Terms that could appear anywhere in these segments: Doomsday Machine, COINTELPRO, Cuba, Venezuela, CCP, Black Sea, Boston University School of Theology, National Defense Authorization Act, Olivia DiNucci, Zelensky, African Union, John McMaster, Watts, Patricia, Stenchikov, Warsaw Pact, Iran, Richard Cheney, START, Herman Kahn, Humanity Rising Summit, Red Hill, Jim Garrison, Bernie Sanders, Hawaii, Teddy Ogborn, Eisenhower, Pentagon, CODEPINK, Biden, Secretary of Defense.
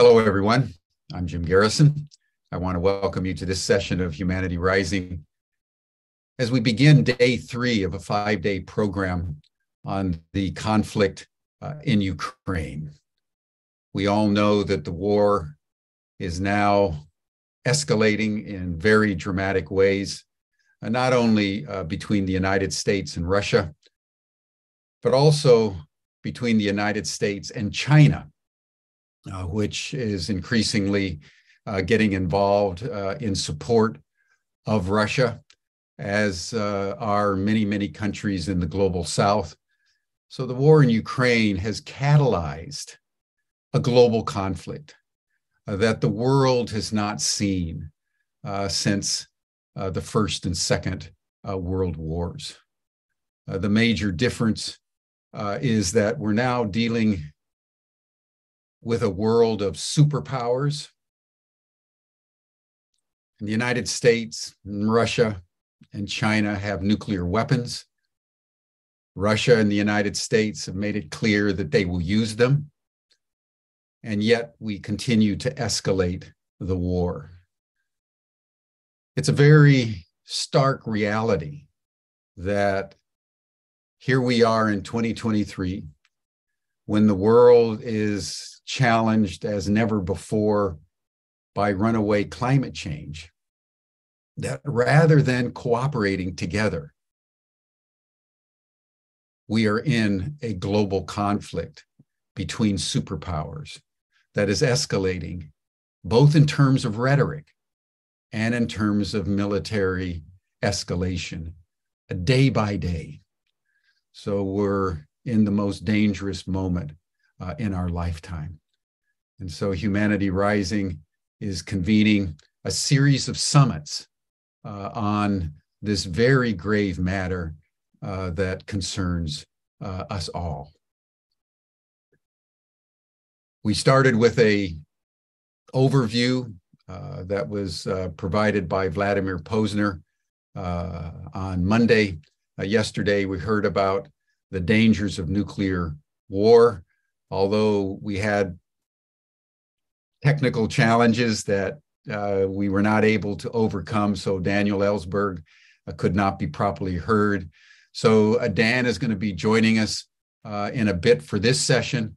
Hello, everyone. I'm Jim Garrison. I want to welcome you to this session of Humanity Rising. As we begin day three of a five-day program on the conflict in Ukraine, we all know that the war is now escalating in very dramatic ways, not only between the United States and Russia, but also between the United States and China, which is increasingly getting involved in support of Russia, as are many countries in the global south. So the war in Ukraine has catalyzed a global conflict that the world has not seen since the First and Second World Wars. The major difference is that we're now dealing with a world of superpowers. And the United States, and Russia, and China have nuclear weapons. Russia and the United States have made it clear that they will use them. And yet we continue to escalate the war. It's a very stark reality that here we are in 2023, when the world is challenged as never before by runaway climate change, that rather than cooperating together, we are in a global conflict between superpowers that is escalating both in terms of rhetoric and in terms of military escalation day by day. So we're in the most dangerous moment in our lifetime. And so Humanity Rising is convening a series of summits on this very grave matter that concerns us all. We started with an overview that was provided by Vladimir Posner on Monday. Yesterday, we heard about the dangers of nuclear war. Although we had technical challenges that we were not able to overcome, so Daniel Ellsberg could not be properly heard. So Dan is going to be joining us in a bit for this session.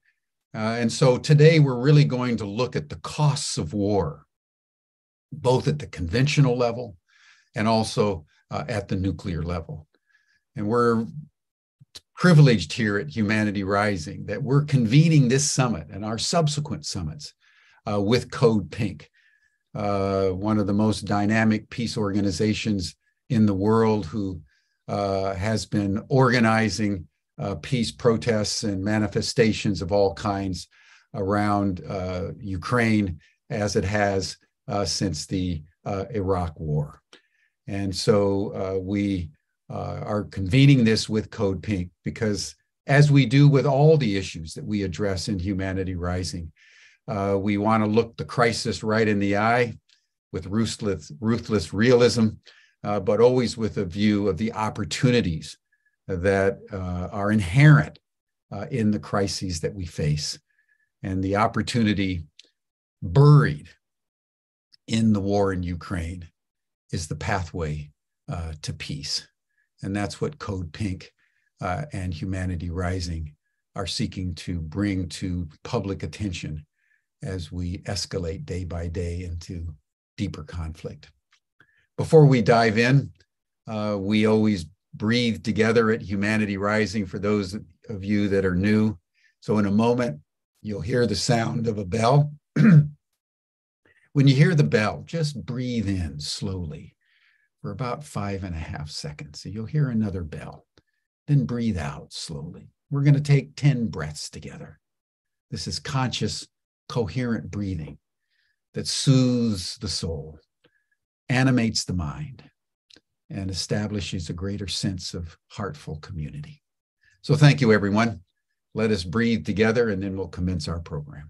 And so today we're really going to look at the costs of war, both at the conventional level and also at the nuclear level. And we're privileged here at Humanity Rising that we're convening this summit and our subsequent summits with CODEPINK, one of the most dynamic peace organizations in the world, who has been organizing peace protests and manifestations of all kinds around Ukraine, as it has since the Iraq war. And so we are convening this with CODEPINK because, as we do with all the issues that we address in Humanity Rising, we want to look the crisis right in the eye with ruthless realism, but always with a view of the opportunities that are inherent in the crises that we face, and the opportunity buried in the war in Ukraine is the pathway to peace. And that's what CODEPINK and Humanity Rising are seeking to bring to public attention as we escalate day by day into deeper conflict. Before we dive in, we always breathe together at Humanity Rising for those of you that are new. So in a moment, you'll hear the sound of a bell. When you hear the bell, just breathe in slowly for about 5.5 seconds. So you'll hear another bell. Then breathe out slowly. We're going to take 10 breaths together. This is conscious, coherent breathing that soothes the soul, animates the mind, and establishes a greater sense of heartful community. So thank you, everyone. Let us breathe together, and then we'll commence our program.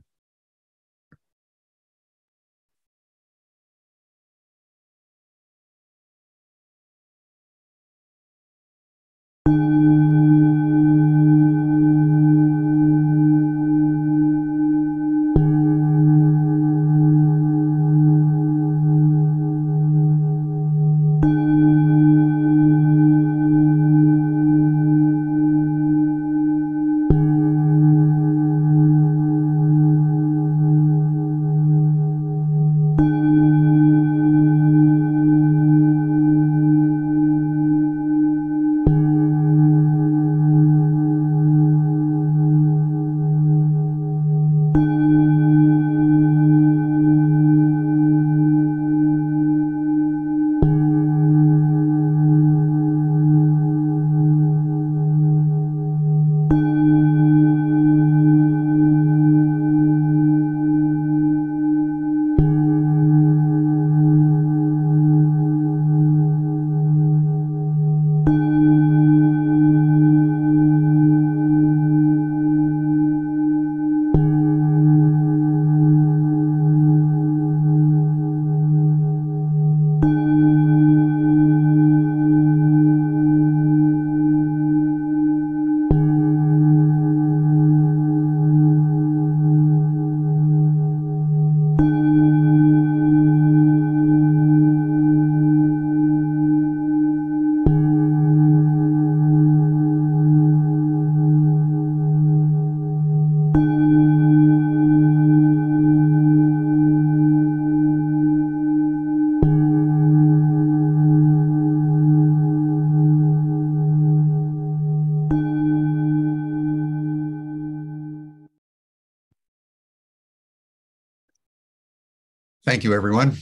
Thank you, everyone.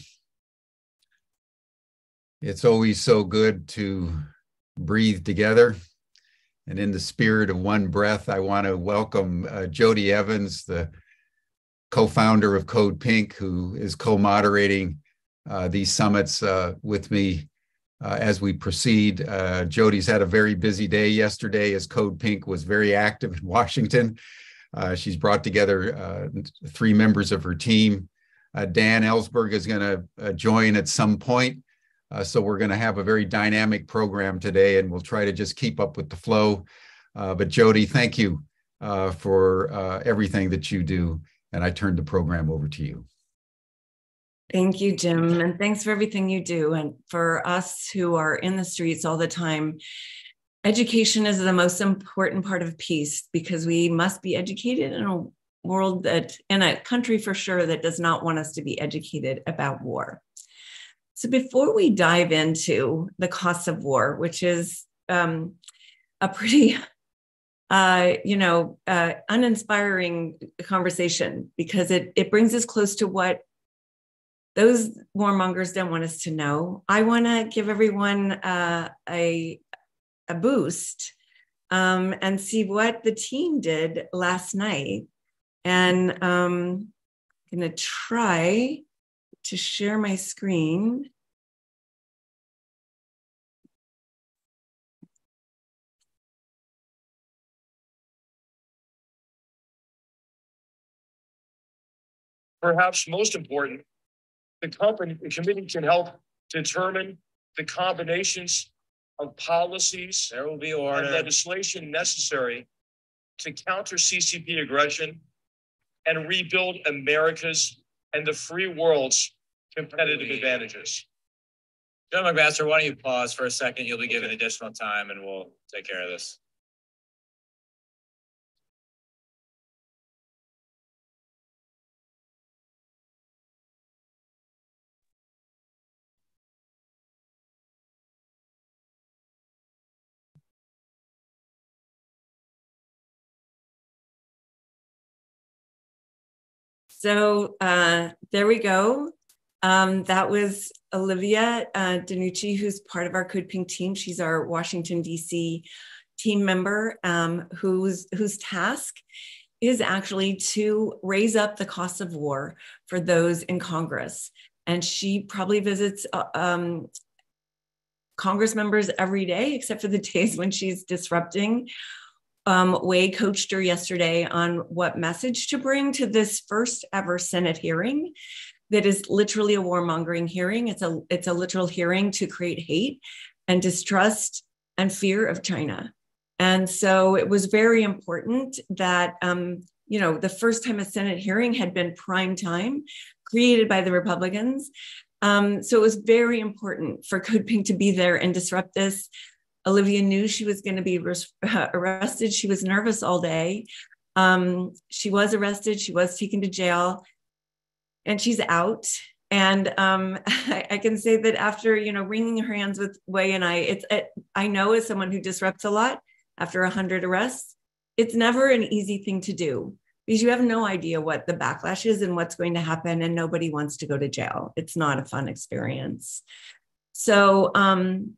It's always so good to breathe together. And in the spirit of one breath, I want to welcome Jody Evans, the co-founder of CODEPINK, who is co-moderating these summits with me as we proceed. Jody's had a very busy day yesterday as CODEPINK was very active in Washington. She's brought together three members of her team. Dan Ellsberg is going to join at some point. So we're going to have a very dynamic program today, and we'll try to just keep up with the flow. But Jody, thank you for everything that you do. And I turn the program over to you. Thank you, Jim. And thanks for everything you do. And for us who are in the streets all the time, education is the most important part of peace, because we must be educated in a world that, in a country for sure, that does not want us to be educated about war. So before we dive into the cost of war, which is a pretty, uninspiring conversation, because it brings us close to what those warmongers don't want us to know, I want to give everyone a boost and see what the team did last night. And I'm going to try to share my screen. Perhaps most important, the committee can help determine the combinations of policies there will be order. And legislation necessary to counter CCP aggression and rebuild America's and the free world's competitive advantages. John McMaster, why don't you pause for a second? You'll be given additional time and we'll take care of this. So there we go. That was Olivia DiNucci, who's part of our CODEPINK team. She's our Washington, DC team member, whose task is actually to raise up the cost of war for those in Congress. And she probably visits Congress members every day, except for the days when she's disrupting. Wei coached her yesterday on what message to bring to this first ever Senate hearing that is literally a warmongering hearing. It's a literal hearing to create hate and distrust and fear of China. And so it was very important that, the first time a Senate hearing had been prime time created by the Republicans. So it was very important for CODEPINK to be there and disrupt this. Olivia knew she was going to be arrested. She was nervous all day. She was arrested. She was taken to jail, and she's out. And I can say that after wringing her hands with Wei and I, I know as someone who disrupts a lot, after 100 arrests, it's never an easy thing to do, because you have no idea what the backlash is and what's going to happen, and nobody wants to go to jail. It's not a fun experience. So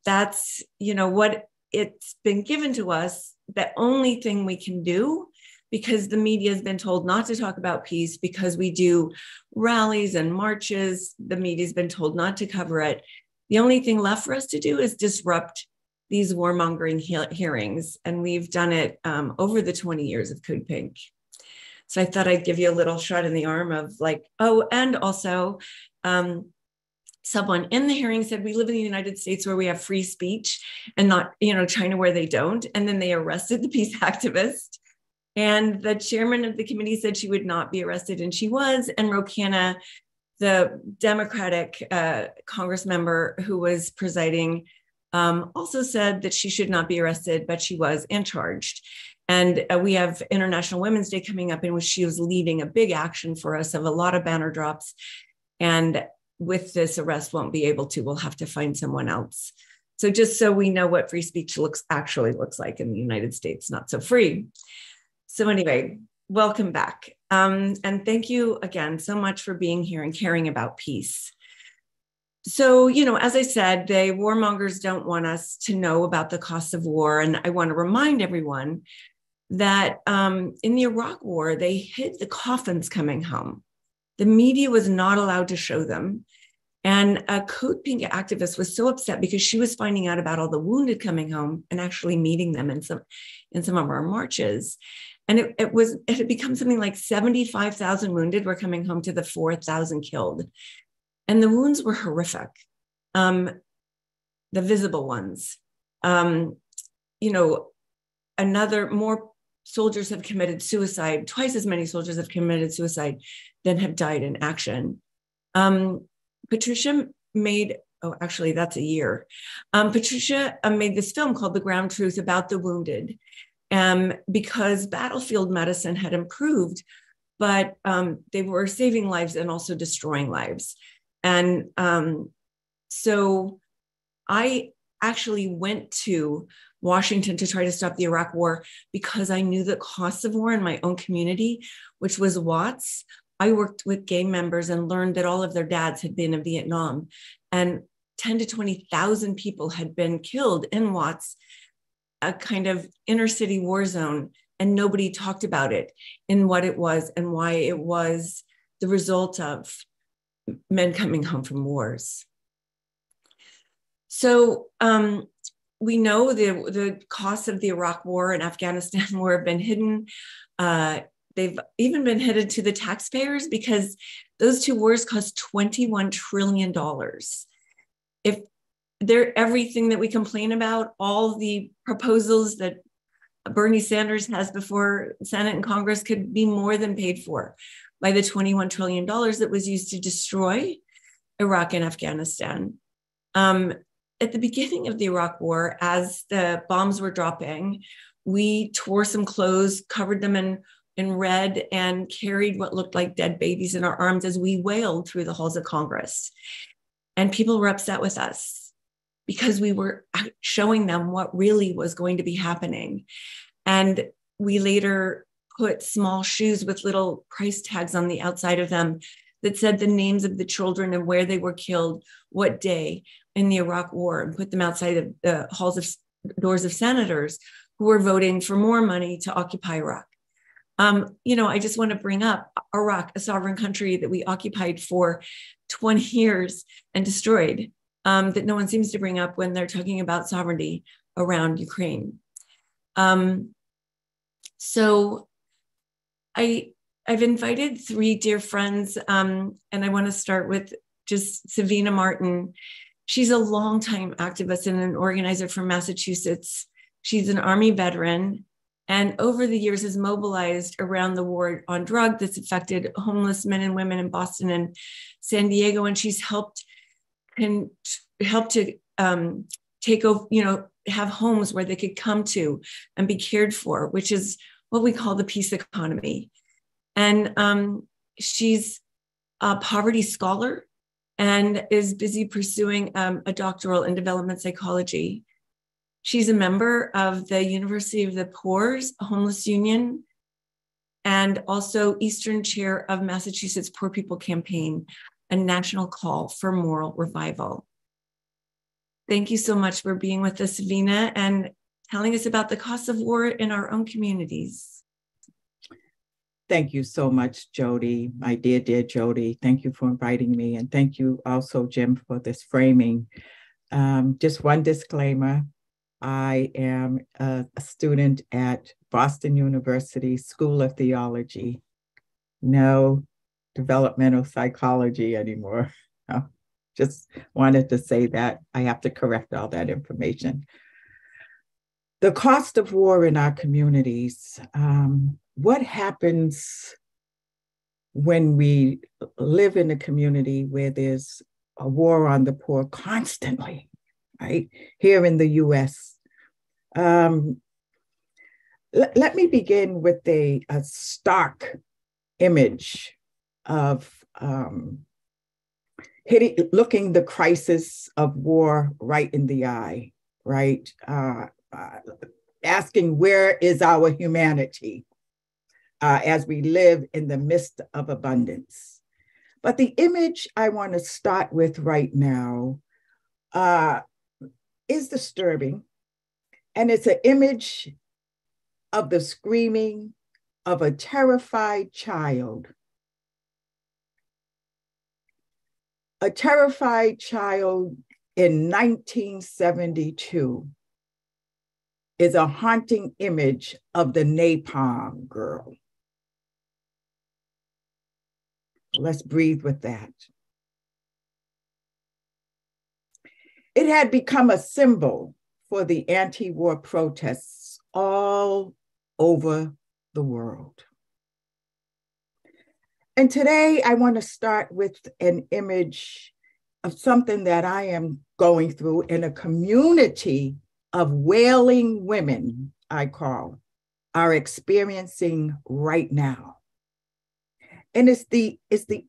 that's, what it's been given to us, the only thing we can do, because the media has been told not to talk about peace, because we do rallies and marches. The media's been told not to cover it. The only thing left for us to do is disrupt these warmongering hearings. And we've done it over the 20 years of CODEPINK. So I thought I'd give you a little shot in the arm of like, oh, and also, someone in the hearing said, we live in the United States where we have free speech and not, China where they don't. And then they arrested the peace activist. And the chairman of the committee said she would not be arrested, and she was. And Rokana, the Democratic Congress member who was presiding, also said that she should not be arrested, but she was, and charged. And we have International Women's Day coming up, in which she was leading a big action for us of a lot of banner drops. And with this arrest, won't be able to. We'll have to find someone else. So just so we know what free speech actually looks like in the United States, not so free. So anyway, welcome back. And thank you again so much for being here and caring about peace. So, you know, as I said, the warmongers don't want us to know about the cost of war. And I want to remind everyone that in the Iraq war, they hid the coffins coming home. The media was not allowed to show them. And a CODEPINK activist was so upset because she was finding out about all the wounded coming home and actually meeting them in some of our marches. And it had become something like 75,000 wounded were coming home to the 4,000 killed. And the wounds were horrific, the visible ones. You know, more soldiers have committed suicide, twice as many soldiers have committed suicide than have died in action. Patricia made, oh, actually that's a year. Patricia made this film called The Ground Truth about the wounded because battlefield medicine had improved, but they were saving lives and also destroying lives. And so I actually went to Washington to try to stop the Iraq war because I knew the cost of war in my own community, which was Watts. I worked with gay members and learned that all of their dads had been in Vietnam, and 10 to 20,000 people had been killed in Watts, a kind of inner city war zone, and nobody talked about it and what it was and why it was the result of men coming home from wars. So we know the costs of the Iraq war and Afghanistan war have been hidden. They've even been hidden to the taxpayers because those two wars cost $21 trillion. If they're everything that we complain about, all the proposals that Bernie Sanders has before Senate and Congress could be more than paid for by the $21 trillion that was used to destroy Iraq and Afghanistan. At the beginning of the Iraq war, as the bombs were dropping, we tore some clothes, covered them in red, and carried what looked like dead babies in our arms as we wailed through the halls of Congress. And people were upset with us because we were showing them what really was going to be happening. And we later put small shoes with little price tags on the outside of them that said the names of the children and where they were killed, what day in the Iraq war, and put them outside of the doors of senators who were voting for more money to occupy Iraq. You know, I just want to bring up Iraq, a sovereign country that we occupied for 20 years and destroyed, that no one seems to bring up when they're talking about sovereignty around Ukraine. So I've invited three dear friends, and I want to start with just Savina Martin. She's a longtime activist and an organizer from Massachusetts. She's an Army veteran, and over the years has mobilized around the war on drug that's affected homeless men and women in Boston and San Diego. And she's helped to take over, you know, have homes where they could come to and be cared for, which is what we call the peace economy. And she's a poverty scholar and is busy pursuing a doctoral in development psychology. She's a member of the University of the Poor's Homeless Union and also Eastern Chair of Massachusetts Poor People Campaign, a national call for moral revival. Thank you so much for being with us, Savina, and telling us about the cost of war in our own communities. Thank you so much, Jody, my dear Jody. Thank you for inviting me, and thank you also, Jim, for this framing. Just one disclaimer. I am a student at Boston University School of Theology. No developmental psychology anymore. No. Just wanted to say that. I have to correct all that information. The cost of war in our communities. What happens when we live in a community where there's a war on the poor constantly, right? Here in the U.S., let me begin with a stark image of looking the crisis of war right in the eye, right? Asking, where is our humanity? as we live in the midst of abundance. But the image I want to start with right now is disturbing. And it's an image of the screaming of a terrified child. A terrified child in 1972 is a haunting image of the napalm girl. Let's breathe with that. It had become a symbol for the anti-war protests all over the world. And today I want to start with an image of something that I am going through in a community of wailing women, I call, are experiencing right now. And it's the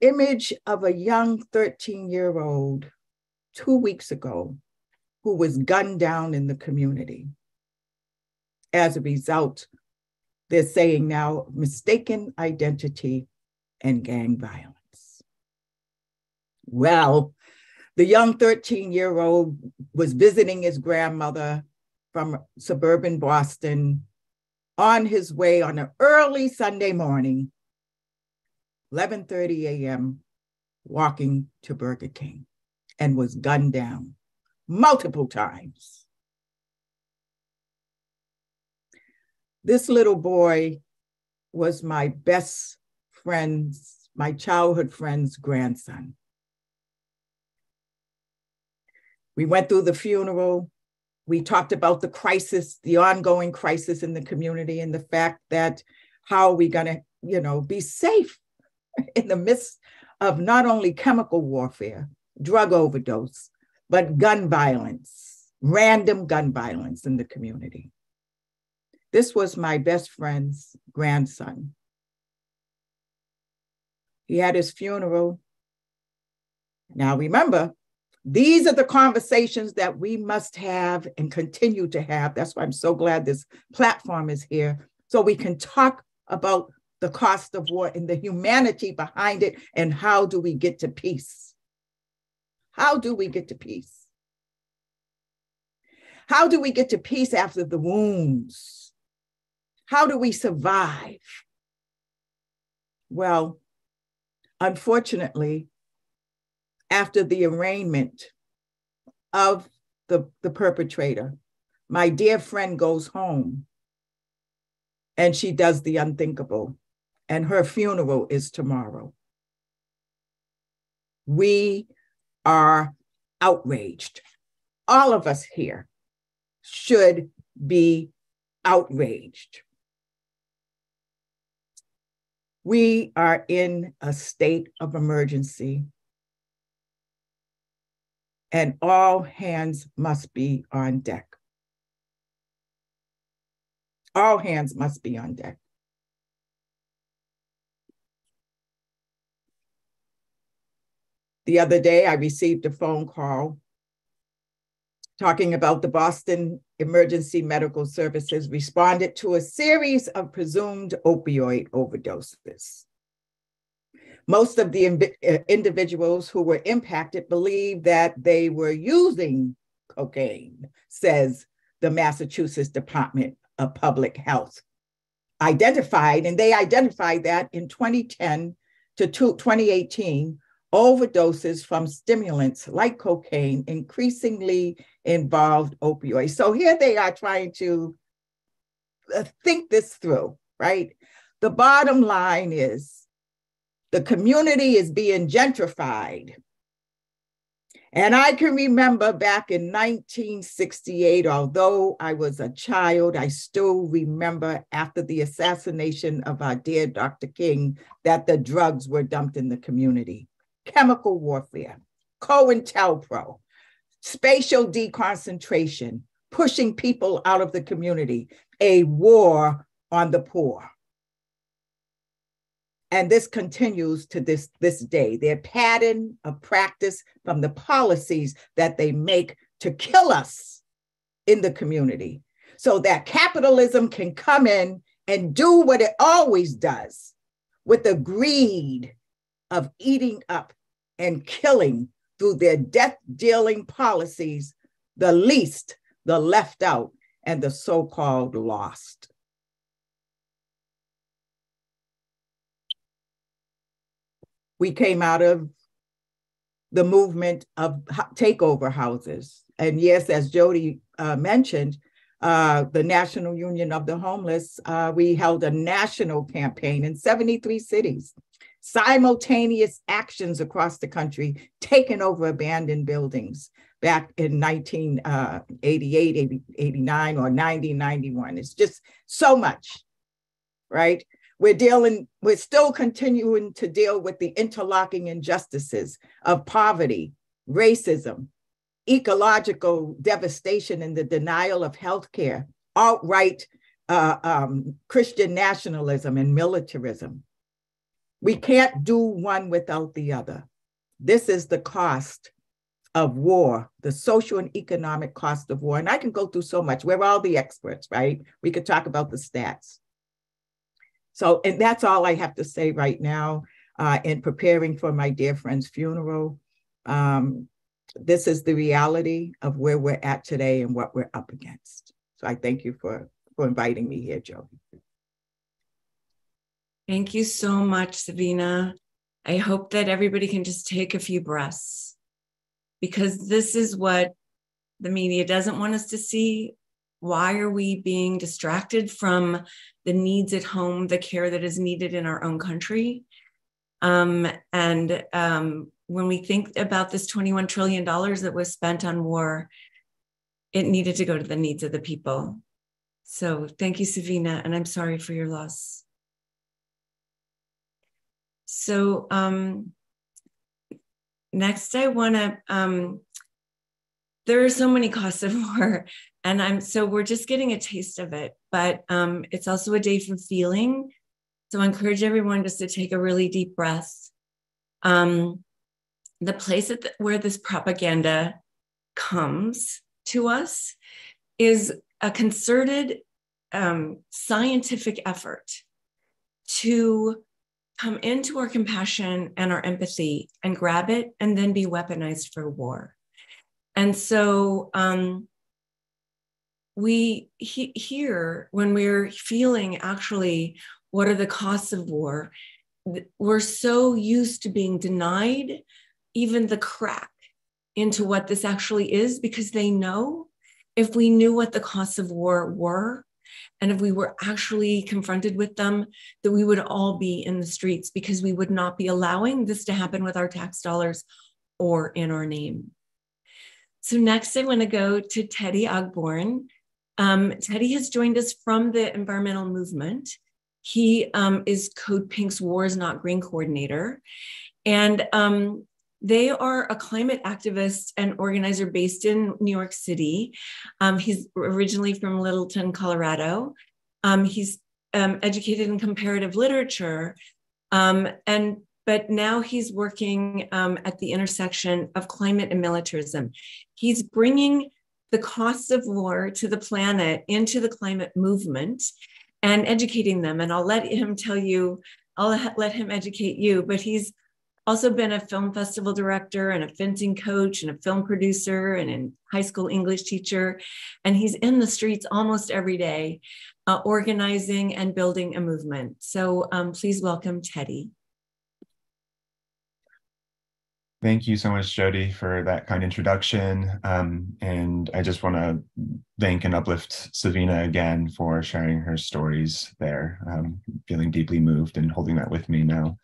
image of a young 13-year-old 2 weeks ago who was gunned down in the community. As a result, they're saying now mistaken identity and gang violence. Well, the young 13-year-old was visiting his grandmother from suburban Boston on his way on an early Sunday morning, 11:30 a.m., walking to Burger King, and was gunned down multiple times. This little boy was my best friend's, my childhood friend's grandson. We went through the funeral. We talked about the crisis, the ongoing crisis in the community, and the fact that how are we going to, be safe in the midst of not only chemical warfare, drug overdose, but gun violence, random gun violence in the community. This was my best friend's grandson. He had his funeral. Now remember, these are the conversations that we must have and continue to have. That's why I'm so glad this platform is here, so we can talk about the cost of war and the humanity behind it, and how do we get to peace? How do we get to peace? How do we get to peace after the wounds? How do we survive? Well, unfortunately, after the arraignment of the perpetrator, my dear friend goes home and she does the unthinkable, and her funeral is tomorrow. We are outraged. All of us here should be outraged. We are in a state of emergency, and all hands must be on deck. All hands must be on deck. The other day, I received a phone call talking about the Boston Emergency Medical Services responded to a series of presumed opioid overdoses. Most of the individuals who were impacted believe that they were using cocaine, says the Massachusetts Department of Public Health. They identified that in 2010 to 2018, overdoses from stimulants like cocaine increasingly involved opioids. So here they are trying to think this through, right? The bottom line is the community is being gentrified. And I can remember back in 1968, although I was a child, I still remember after the assassination of our dear Dr. King that the drugs were dumped in the community. Chemical warfare, COINTELPRO, spatial deconcentration, pushing people out of the community, a war on the poor. And this continues to this day, their pattern of practice from the policies that they make to kill us in the community so that capitalism can come in and do what it always does with the greed of eating up and killing through their death-dealing policies, the least, the left out, and the so-called lost. We came out of the movement of takeover houses. And yes, as Jody mentioned, the National Union of the Homeless, we held a national campaign in 73 cities, simultaneous actions across the country, taking over abandoned buildings back in 1988, 89, or 90, 91. It's just so much, right? We're still continuing to deal with the interlocking injustices of poverty, racism, ecological devastation, and the denial of healthcare, outright Christian nationalism and militarism. We can't do one without the other. This is the cost of war, the social and economic cost of war. And I can go through so much. We're all the experts, right? We could talk about the stats. So, and that's all I have to say right now in preparing for my dear friend's funeral. This is the reality of where we're at today and what we're up against. So I thank you for inviting me here, Joe. Thank you so much, Savina. I hope that everybody can just take a few breaths, because this is what the media doesn't want us to see. Why are we being distracted from the needs at home, the care that is needed in our own country? When we think about this $21 trillion that was spent on war, it needed to go to the needs of the people. So thank you, Savina, and I'm sorry for your loss. So next I wanna, there are so many costs of war, and so we're just getting a taste of it, but it's also a day for feeling. So I encourage everyone just to take a really deep breath. The place where this propaganda comes to us is a concerted scientific effort to come into our compassion and our empathy and grab it and then be weaponized for war. And so we here, when we're feeling actually what are the costs of war, we're so used to being denied even the crack into what this actually is, because they know if we knew what the costs of war were, and if we were actually confronted with them, that we would all be in the streets, because we would not be allowing this to happen with our tax dollars or in our name. So next I want to go to Teddy Ogborn. Teddy has joined us from the environmental movement. He is CODEPINK's War is Not Green coordinator. And they are a climate activist and organizer based in New York City. He's originally from Littleton, Colorado. He's educated in comparative literature, but now he's working at the intersection of climate and militarism. He's bringing the costs of war to the planet into the climate movement and educating them. And I'll let him tell you, I'll let him educate you, but he's also been a film festival director and a fencing coach and a film producer and a high school English teacher. And he's in the streets almost every day, organizing and building a movement. So please welcome Teddy. Thank you so much, Jody, for that kind introduction. And I just want to thank and uplift Savina again for sharing her stories there. I'm feeling deeply moved and holding that with me now.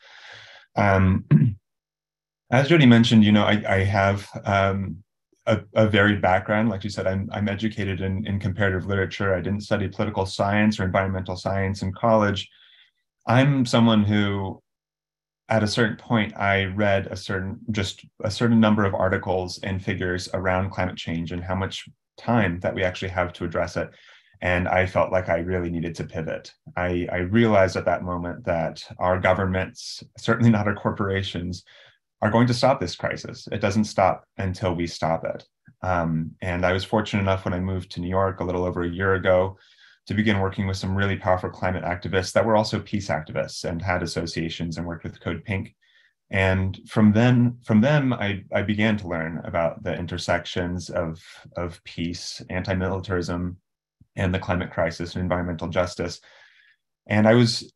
As Jody mentioned, you know, I have a varied background. Like you said, I'm educated in comparative literature. I didn't study political science or environmental science in college. I'm someone who, at a certain point, I read just a certain number of articles and figures around climate change and how much time that we actually have to address it. And I felt like I really needed to pivot. I realized at that moment that our governments, certainly not our corporations, are going to stop this crisis. It doesn't stop until we stop it. And I was fortunate enough when I moved to New York a little over a year ago to begin working with some really powerful climate activists that were also peace activists and had associations and worked with CODEPINK. And from them, I began to learn about the intersections of peace, anti-militarism, and the climate crisis and environmental justice. And I was,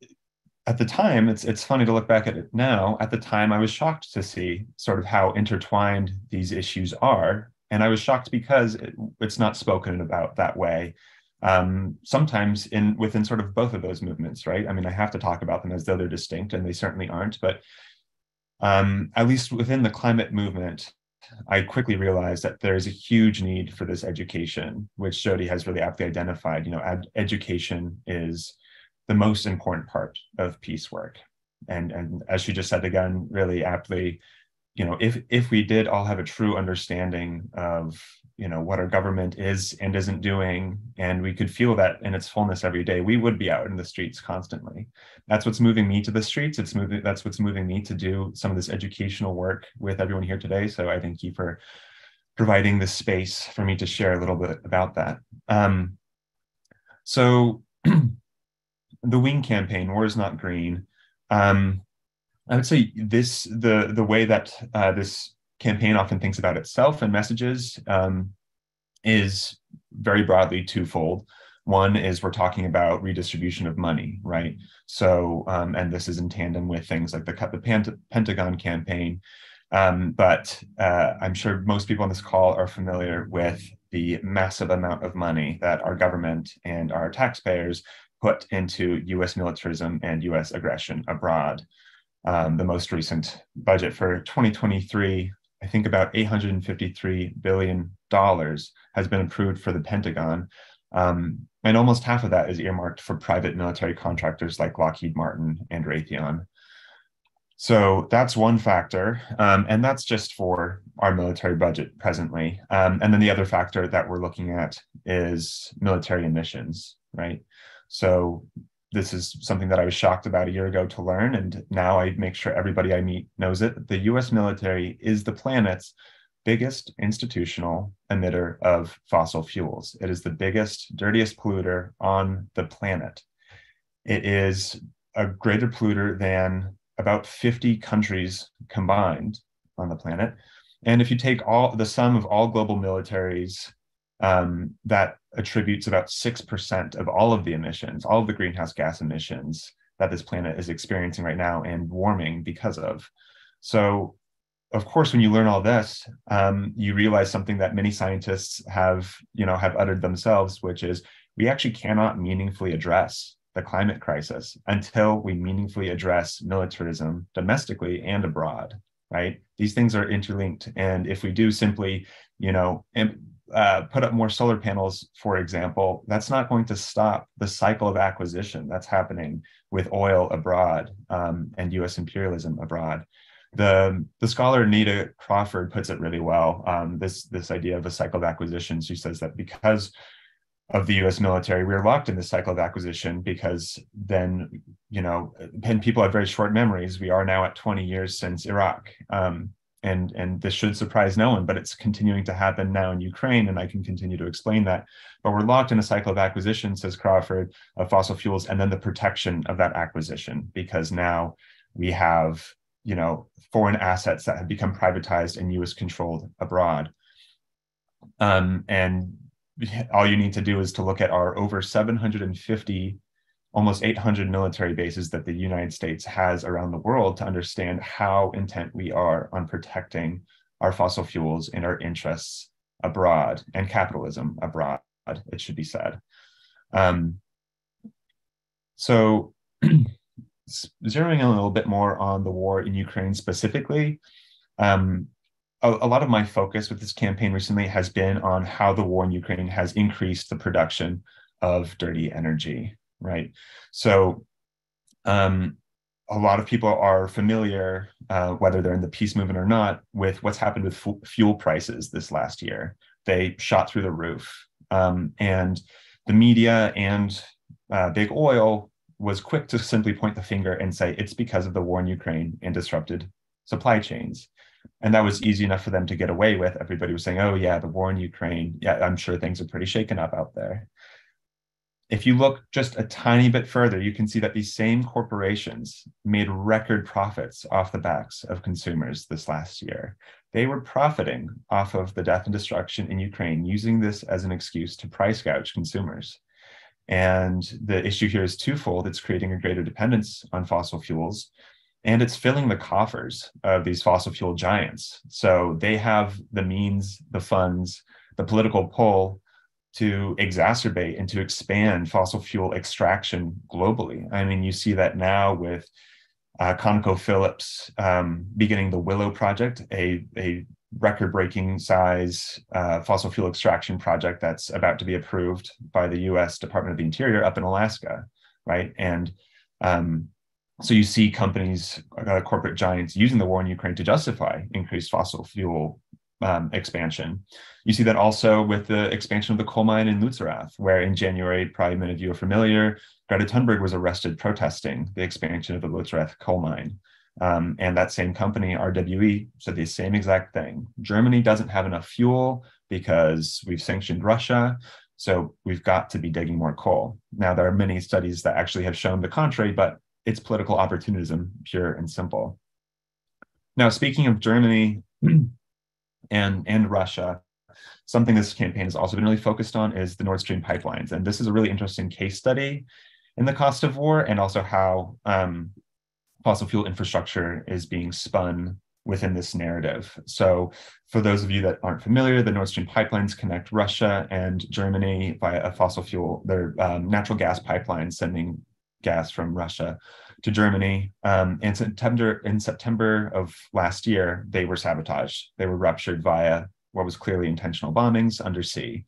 at the time, it's funny to look back at it now, at the time I was shocked to see sort of how intertwined these issues are. And I was shocked because it's not spoken about that way. Sometimes within sort of both of those movements, right? I mean, I have to talk about them as though they're distinct, and they certainly aren't, but at least within the climate movement, I quickly realized that there is a huge need for this education, which Jody has really aptly identified. You know, education is the most important part of peace work. And as she just said again, really aptly, you know, if we did all have a true understanding of, you know, what our government is and isn't doing, and we could feel that in its fullness every day, we would be out in the streets constantly. That's what's moving me to the streets. That's what's moving me to do some of this educational work with everyone here today. So I thank you for providing this space for me to share a little bit about that. So the WING campaign, War is Not Green. I would say the way that this campaign often thinks about itself and messages is very broadly twofold. One is we're talking about redistribution of money, right? So, and this is in tandem with things like the Cut the Pentagon campaign. But I'm sure most people on this call are familiar with the massive amount of money that our government and our taxpayers put into US militarism and US aggression abroad. The most recent budget for 2023, I think about $853 billion has been approved for the Pentagon. And almost half of that is earmarked for private military contractors like Lockheed Martin and Raytheon. So that's one factor. And that's just for our military budget presently. And then the other factor that we're looking at is military emissions, right? So this is something that I was shocked about a year ago to learn, and now I make sure everybody I meet knows it. The US military is the planet's biggest institutional emitter of fossil fuels. It is the biggest, dirtiest polluter on the planet. It is a greater polluter than about 50 countries combined on the planet. And if you take all the sum of all global militaries, that attributes about 6% of all of the emissions, all of the greenhouse gas emissions that this planet is experiencing right now and warming because of. So, of course, when you learn all this, you realize something that many scientists have uttered themselves, which is we actually cannot meaningfully address the climate crisis until we meaningfully address militarism domestically and abroad, right? These things are interlinked. And if we do simply, put up more solar panels, for example, that's not going to stop the cycle of acquisition that's happening with oil abroad and US imperialism abroad. The scholar Anita Crawford puts it really well, this idea of a cycle of acquisition. She says that because of the US military, we're locked in this cycle of acquisition because then, and people have very short memories. We are now at 20 years since Iraq. And this should surprise no one, but it's continuing to happen now in Ukraine, and I can continue to explain that. But we're locked in a cycle of acquisition, says Crawford, of fossil fuels, and then the protection of that acquisition, because now we have, foreign assets that have become privatized and US controlled abroad. And all you need to do is to look at our over 750, almost 800 military bases that the United States has around the world to understand how intent we are on protecting our fossil fuels and our interests abroad and capitalism abroad, it should be said. So zeroing in a little bit more on the war in Ukraine specifically, a lot of my focus with this campaign recently has been on how the war in Ukraine has increased the production of dirty energy. Right. So a lot of people are familiar, whether they're in the peace movement or not, with what's happened with fuel prices this last year. They shot through the roof. And the media and big oil was quick to simply point the finger and say it's because of the war in Ukraine and disrupted supply chains. And that was easy enough for them to get away with. Everybody was saying, oh, yeah, the war in Ukraine. Yeah, I'm sure things are pretty shaken up out there. If you look just a tiny bit further, you can see that these same corporations made record profits off the backs of consumers this last year. They were profiting off of the death and destruction in Ukraine, using this as an excuse to price gouge consumers. And the issue here is twofold. It's creating a greater dependence on fossil fuels, and it's filling the coffers of these fossil fuel giants. So they have the means, the funds, the political pull to exacerbate and to expand fossil fuel extraction globally. I mean, you see that now with ConocoPhillips beginning the Willow Project, a record-breaking size fossil fuel extraction project that's about to be approved by the US Department of the Interior up in Alaska, right? And so you see companies, corporate giants, using the war in Ukraine to justify increased fossil fuel expansion. You see that also with the expansion of the coal mine in Lützerath, where in January, probably many of you are familiar, Greta Thunberg was arrested protesting the expansion of the Lützerath coal mine. And that same company, RWE, said the same exact thing. Germany doesn't have enough fuel because we've sanctioned Russia, so we've got to be digging more coal. Now, there are many studies that actually have shown the contrary, but it's political opportunism, pure and simple. Now, speaking of Germany, and Russia, something this campaign has also been really focused on is the Nord Stream pipelines. And this is a really interesting case study in the cost of war, and also how fossil fuel infrastructure is being spun within this narrative. So for those of you that aren't familiar, the Nord Stream pipelines connect Russia and Germany via a fossil fuel, their natural gas pipeline sending gas from Russia to Germany. And in September of last year, they were sabotaged. They were ruptured via what was clearly intentional bombings undersea.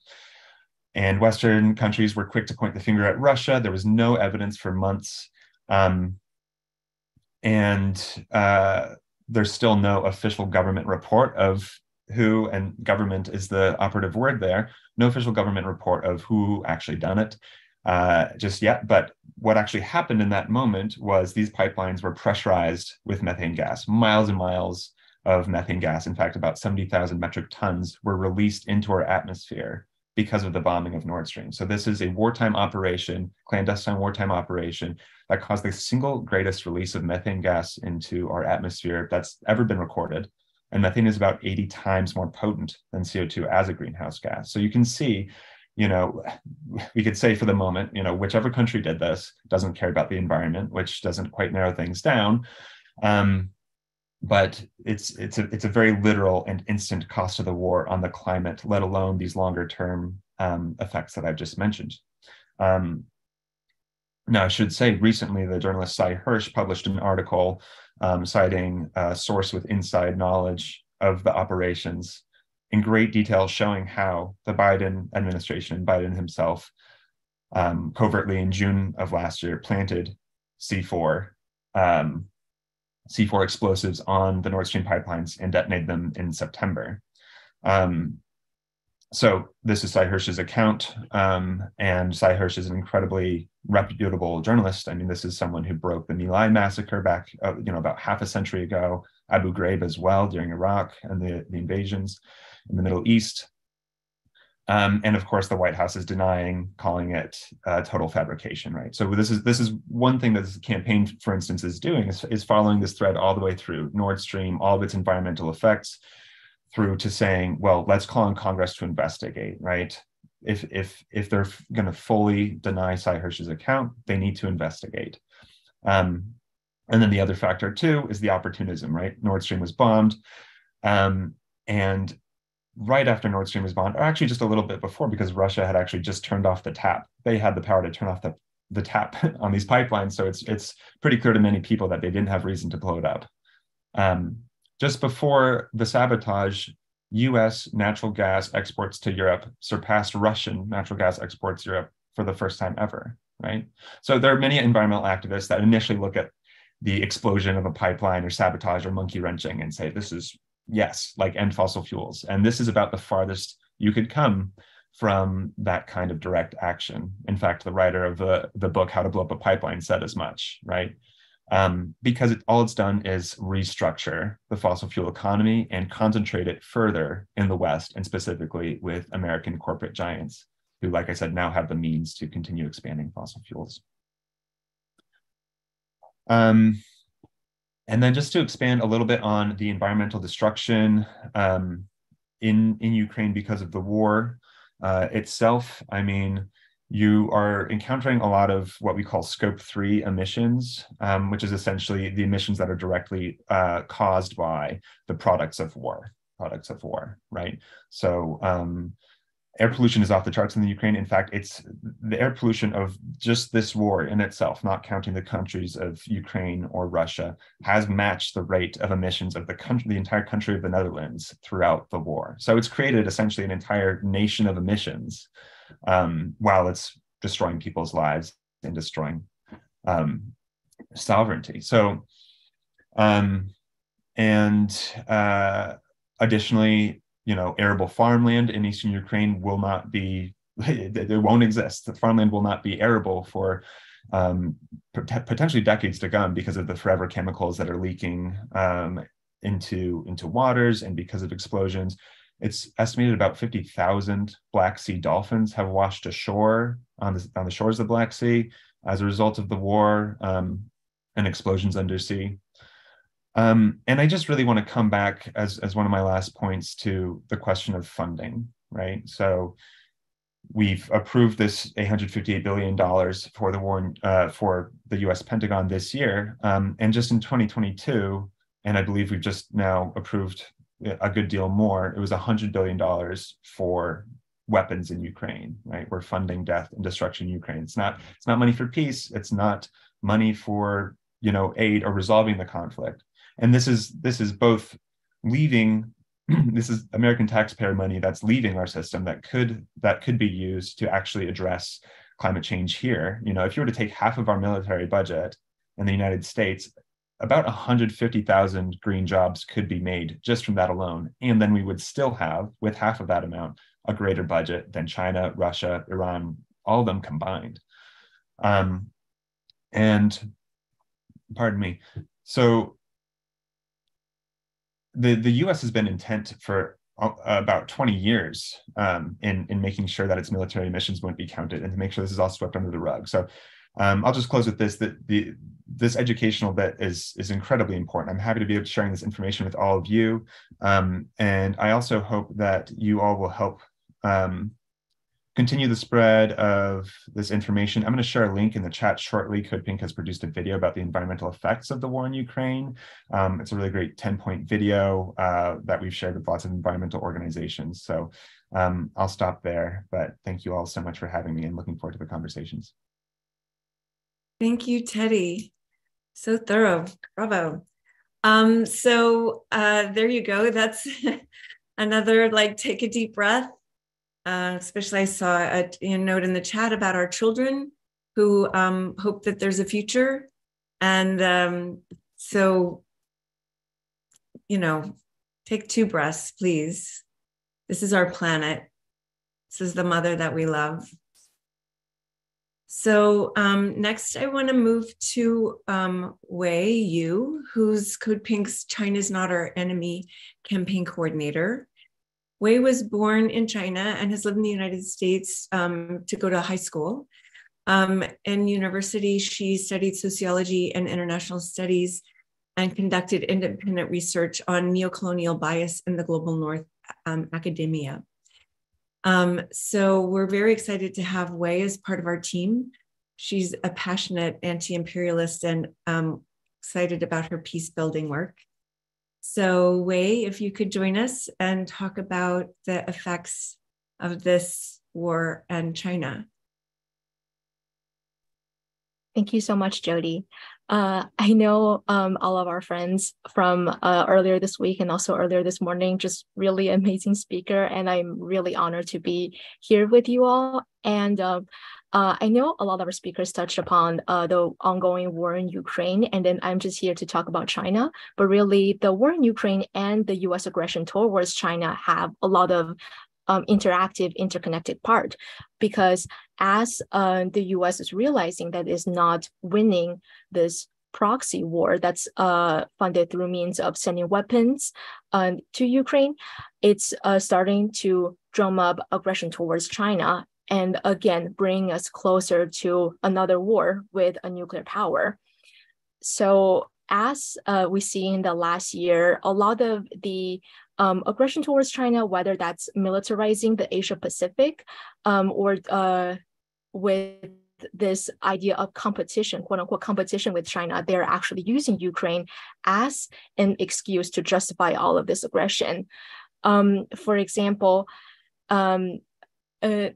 And Western countries were quick to point the finger at Russia. There was no evidence for months. There's still no official government report of who, and government is the operative word there, no official government report of who actually done it. Just yet, but what actually happened in that moment was these pipelines were pressurized with methane gas. Miles and miles of methane gas, in fact, about 70,000 metric tons were released into our atmosphere because of the bombing of Nord Stream. So this is a wartime operation, clandestine wartime operation, that caused the single greatest release of methane gas into our atmosphere that's ever been recorded. And methane is about 80 times more potent than CO2 as a greenhouse gas. So you can see, you know, we could say for the moment, you know, whichever country did this doesn't care about the environment, which doesn't quite narrow things down. But it's a very literal and instant cost of the war on the climate, let alone these longer term effects that I've just mentioned. Now, I should say recently, the journalist Seymour Hersh published an article citing a source with inside knowledge of the operations in great detail, showing how the Biden administration and Biden himself covertly in June of last year planted C4 explosives on the Nord Stream pipelines and detonated them in September. So this is Seymour Hersh's account, and Seymour Hersh is an incredibly reputable journalist. I mean, this is someone who broke the My Lai massacre back, about half a century ago, Abu Ghraib as well during Iraq and the invasions in the Middle East. And of course, the White House is denying, calling it total fabrication, right? So this is one thing that this campaign, for instance, is doing, is following this thread all the way through Nord Stream, all of its environmental effects, through to saying, well, let's call on Congress to investigate, right? If they're gonna fully deny Seymour Hersh's account, they need to investigate. And then the other factor too is the opportunism, right? Nord Stream was bombed. And right after Nord Stream was bombed, or actually just a little bit before, because Russia had actually just turned off the tap. They had the power to turn off the tap on these pipelines. So it's pretty clear to many people that they didn't have reason to blow it up. Just before the sabotage, US natural gas exports to Europe surpassed Russian natural gas exports to Europe for the first time ever, right? So there are many environmental activists that initially look at the explosion of a pipeline or sabotage or monkey wrenching and say, this is, yes, like end fossil fuels. And this is about the farthest you could come from that kind of direct action. In fact, the writer of the book, How to Blow Up a Pipeline, said as much, right? Because all it's done is restructure the fossil fuel economy and concentrate it further in the West, and specifically with American corporate giants. who, like I said, now have the means to continue expanding fossil fuels. And then just to expand a little bit on the environmental destruction in Ukraine because of the war itself, I mean, you are encountering a lot of what we call scope 3 emissions, which is essentially the emissions that are directly caused by the products of war, right? So air pollution is off the charts in the Ukraine. In fact, it's the air pollution of just this war in itself, not counting the countries of Ukraine or Russia, has matched the rate of emissions of the entire country of the Netherlands throughout the war. So it's created essentially an entire nation of emissions while it's destroying people's lives and destroying sovereignty. So, additionally, you know, arable farmland in eastern Ukraine will not be, there won't exist. The farmland will not be arable for potentially decades to come because of the forever chemicals that are leaking into waters and because of explosions. It's estimated about 50,000 Black Sea dolphins have washed ashore on the shores of the Black Sea as a result of the war and explosions undersea. And I just really want to come back as one of my last points to the question of funding, right? So we've approved this $858 billion for the war for the U.S. Pentagon this year, and just in 2022, and I believe we've just now approved a good deal more, it was $100 billion for weapons in Ukraine, right? We're funding death and destruction in Ukraine. It's not money for peace. It's not money for, you know, aid or resolving the conflict. And this is both leaving, this is American taxpayer money that's leaving our system that could be used to actually address climate change here. You know, if you were to take half of our military budget in the United States, about 150,000 green jobs could be made just from that alone. And then we would still have, with half of that amount, a greater budget than China, Russia, Iran, all of them combined. And pardon me. So the US has been intent for about 20 years in making sure that its military missions wouldn't be counted and to make sure this is all swept under the rug. So I'll just close with this, that this educational bit is incredibly important. I'm happy to be sharing this information with all of you. And I also hope that you all will help continue the spread of this information. I'm going to share a link in the chat shortly. CODEPINK has produced a video about the environmental effects of the war in Ukraine. It's a really great 10-point video that we've shared with lots of environmental organizations. So I'll stop there, but thank you all so much for having me and looking forward to the conversations. Thank you, Teddy. So thorough, bravo. There you go. That's another, like, take a deep breath. Especially I saw a note in the chat about our children who hope that there's a future. And so, you know, take two breaths, please. This is our planet. This is the mother that we love. So next, I want to move to Wei Yu, who's CODEPINK's China's Not Our Enemy campaign coordinator. Wei was born in China and has lived in the United States to go to high school. In university, she studied sociology and international studies and conducted independent research on neocolonial bias in the global north academia. So we're very excited to have Wei as part of our team. She's a passionate anti-imperialist and excited about her peace building work. So Wei, if you could join us and talk about the effects of this war and China. Thank you so much, Jody. I know all of our friends from earlier this week and also earlier this morning, just really amazing speaker, and I'm really honored to be here with you all. And I know a lot of our speakers touched upon the ongoing war in Ukraine, and then I'm just here to talk about China, but really the war in Ukraine and the US aggression towards China have a lot of interactive, interconnected part, because as the US is realizing that it's not winning this proxy war that's funded through means of sending weapons to Ukraine, it's starting to drum up aggression towards China and again, bring us closer to another war with a nuclear power. So as we see in the last year, a lot of the aggression towards China, whether that's militarizing the Asia Pacific or with this idea of competition, quote unquote competition with China, they're actually using Ukraine as an excuse to justify all of this aggression. For example, I'm sorry,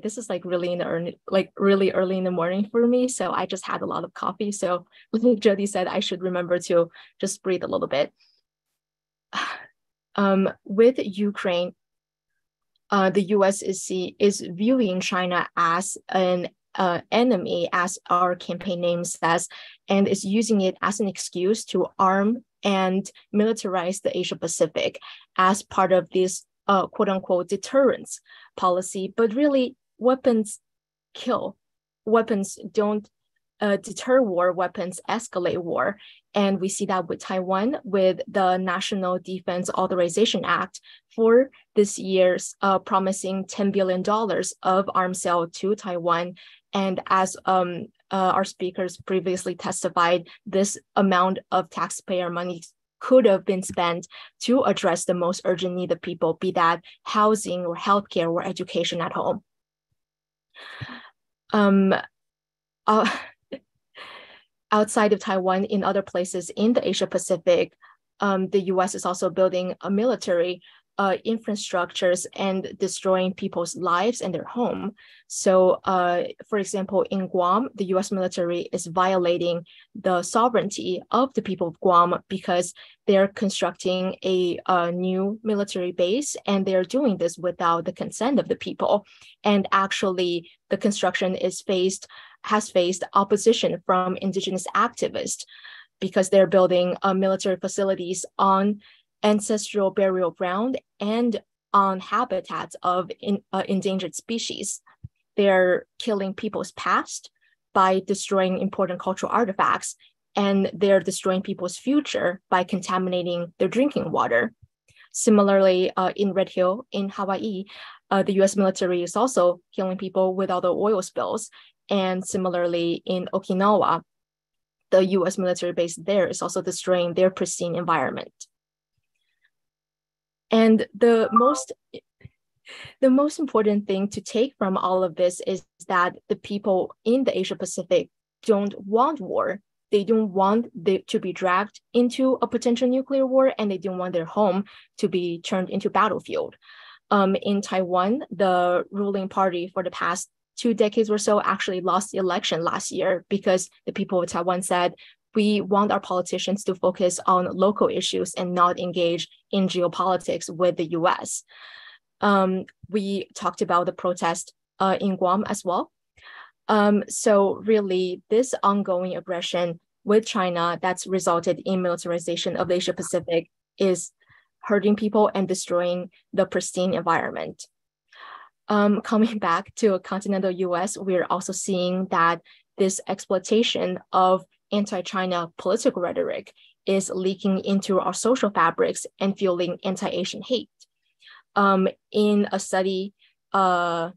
this is like really in the early, like really early in the morning for me. So I just had a lot of coffee. So like Jody said, I should remember to just breathe a little bit. With Ukraine, the U.S. is viewing China as an enemy, as our campaign name says, and is using it as an excuse to arm and militarize the Asia Pacific as part of this quote unquote deterrence policy. But really, weapons kill. Weapons don't deter war, weapons escalate war. And we see that with Taiwan, with the National Defense Authorization Act for this year's promising $10 billion of arms sale to Taiwan. And as our speakers previously testified, this amount of taxpayer money could have been spent to address the most urgent need of people, be that housing or healthcare or education at home. Outside of Taiwan, in other places in the Asia Pacific, the U.S. is also building a military infrastructures and destroying people's lives and their home. So, for example, in Guam, the U.S. military is violating the sovereignty of the people of Guam because they're constructing a new military base, and they're doing this without the consent of the people. And actually, the construction has faced opposition from indigenous activists because they're building military facilities on ancestral burial ground and on habitats of endangered species. They're killing people's past by destroying important cultural artifacts, and they're destroying people's future by contaminating their drinking water. Similarly, in Red Hill in Hawaii, the U.S. military is also killing people with all the oil spills. And similarly, in Okinawa, the U.S. military base there is also destroying their pristine environment. And the most important thing to take from all of this is that the people in the Asia Pacific don't want war. They don't want to be dragged into a potential nuclear war, and they don't want their home to be turned into battlefield. In Taiwan, the ruling party for the past two decades or so actually lost the election last year because the people of Taiwan said, we want our politicians to focus on local issues and not engage in geopolitics with the US. We talked about the protest in Guam as well. So really, this ongoing aggression with China that's resulted in militarization of the Asia Pacific is hurting people and destroying the pristine environment. Coming back to continental US, we're also seeing that this exploitation of anti-China political rhetoric is leaking into our social fabrics and fueling anti-Asian hate. In a study about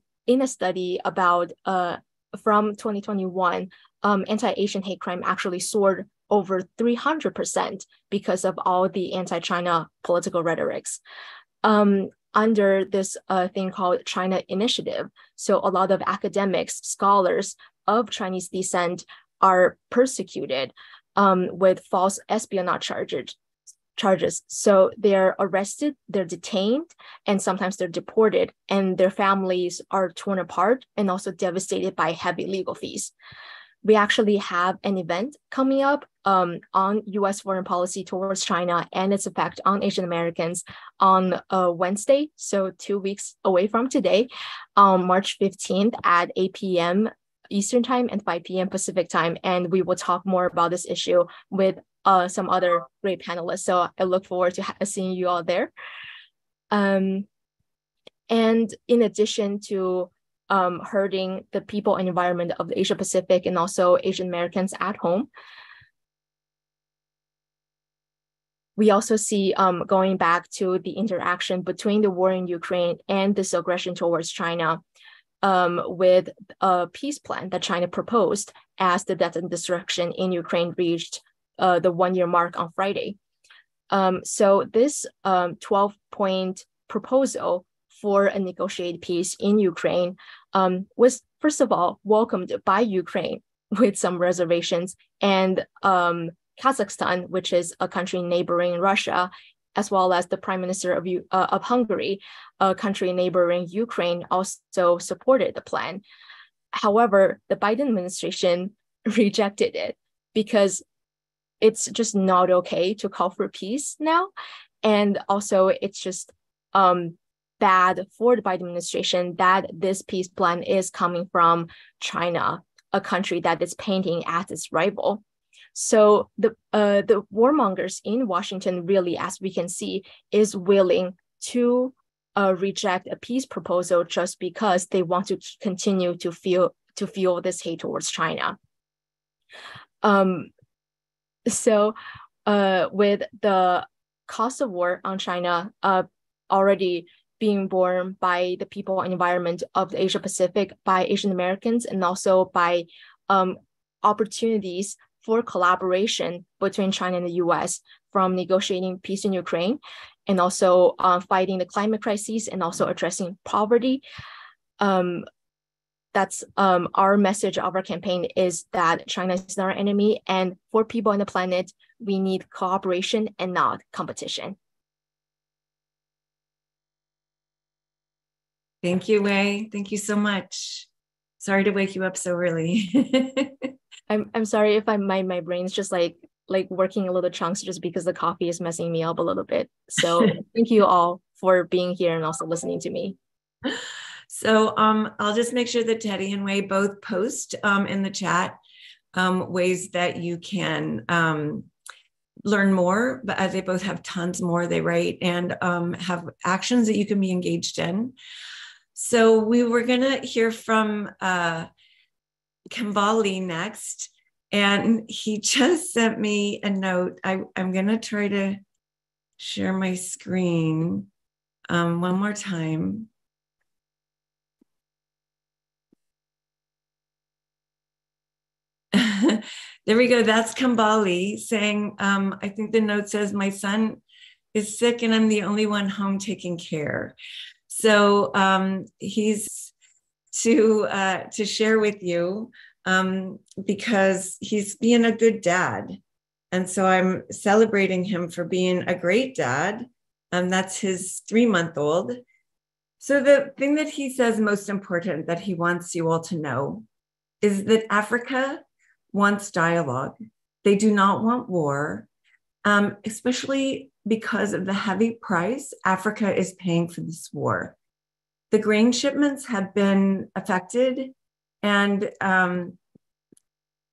from 2021, anti-Asian hate crime actually soared over 300% because of all the anti-China political rhetorics. Under this thing called China Initiative, so a lot of academics, scholars of Chinese descent are persecuted with false espionage charges. So they're arrested, they're detained, and sometimes they're deported, and their families are torn apart and also devastated by heavy legal fees. We actually have an event coming up on U.S. foreign policy towards China and its effect on Asian Americans on Wednesday, so 2 weeks away from today, March 15th at 8 p.m. Eastern Time and 5 p.m. Pacific Time. And we will talk more about this issue with some other great panelists. So I look forward to seeing you all there. And in addition to hurting the people and environment of the Asia Pacific and also Asian Americans at home, We also see going back to the interaction between the war in Ukraine and this aggression towards China with a peace plan that China proposed as the death and destruction in Ukraine reached the one-year mark on Friday. So this 12-point proposal for a negotiated peace in Ukraine was, first of all, welcomed by Ukraine with some reservations, and Kazakhstan, which is a country neighboring Russia, as well as the Prime Minister of Hungary, a country neighboring Ukraine, also supported the plan. However, the Biden administration rejected it because it's just not okay to call for peace now. And also it's just bad for the Biden administration that this peace plan is coming from China, a country that is painting as its rival. So the warmongers in Washington really, as we can see, is willing to reject a peace proposal just because they want to continue to fuel this hate towards China. So with the cost of war on China already being borne by the people and environment of the Asia Pacific, by Asian Americans, and also by opportunities for collaboration between China and the US, from negotiating peace in Ukraine and also fighting the climate crises and also addressing poverty. That's our message of our campaign, is that China is not our enemy, and for people on the planet, we need cooperation and not competition. Thank you, Wei. Thank you so much. Sorry to wake you up so early. I'm sorry if my brain's just like working a little chunks just because the coffee is messing me up a little bit. So thank you all for being here and also listening to me. So I'll just make sure that Teddy and Wei both post in the chat ways that you can learn more, but they both have tons more they write, and have actions that you can be engaged in. So we were gonna hear from Kambali next, and he just sent me a note. I'm gonna try to share my screen one more time. There we go. That's Kambali saying, I think the note says, my son is sick and I'm the only one home taking care. So he's to share with you because he's being a good dad. And so I'm celebrating him for being a great dad. That's his 3-month-old. So the thing that he says most important that he wants you all to know is that Africa wants dialogue. They do not want war, especially because of the heavy price Africa is paying for this war. The grain shipments have been affected, and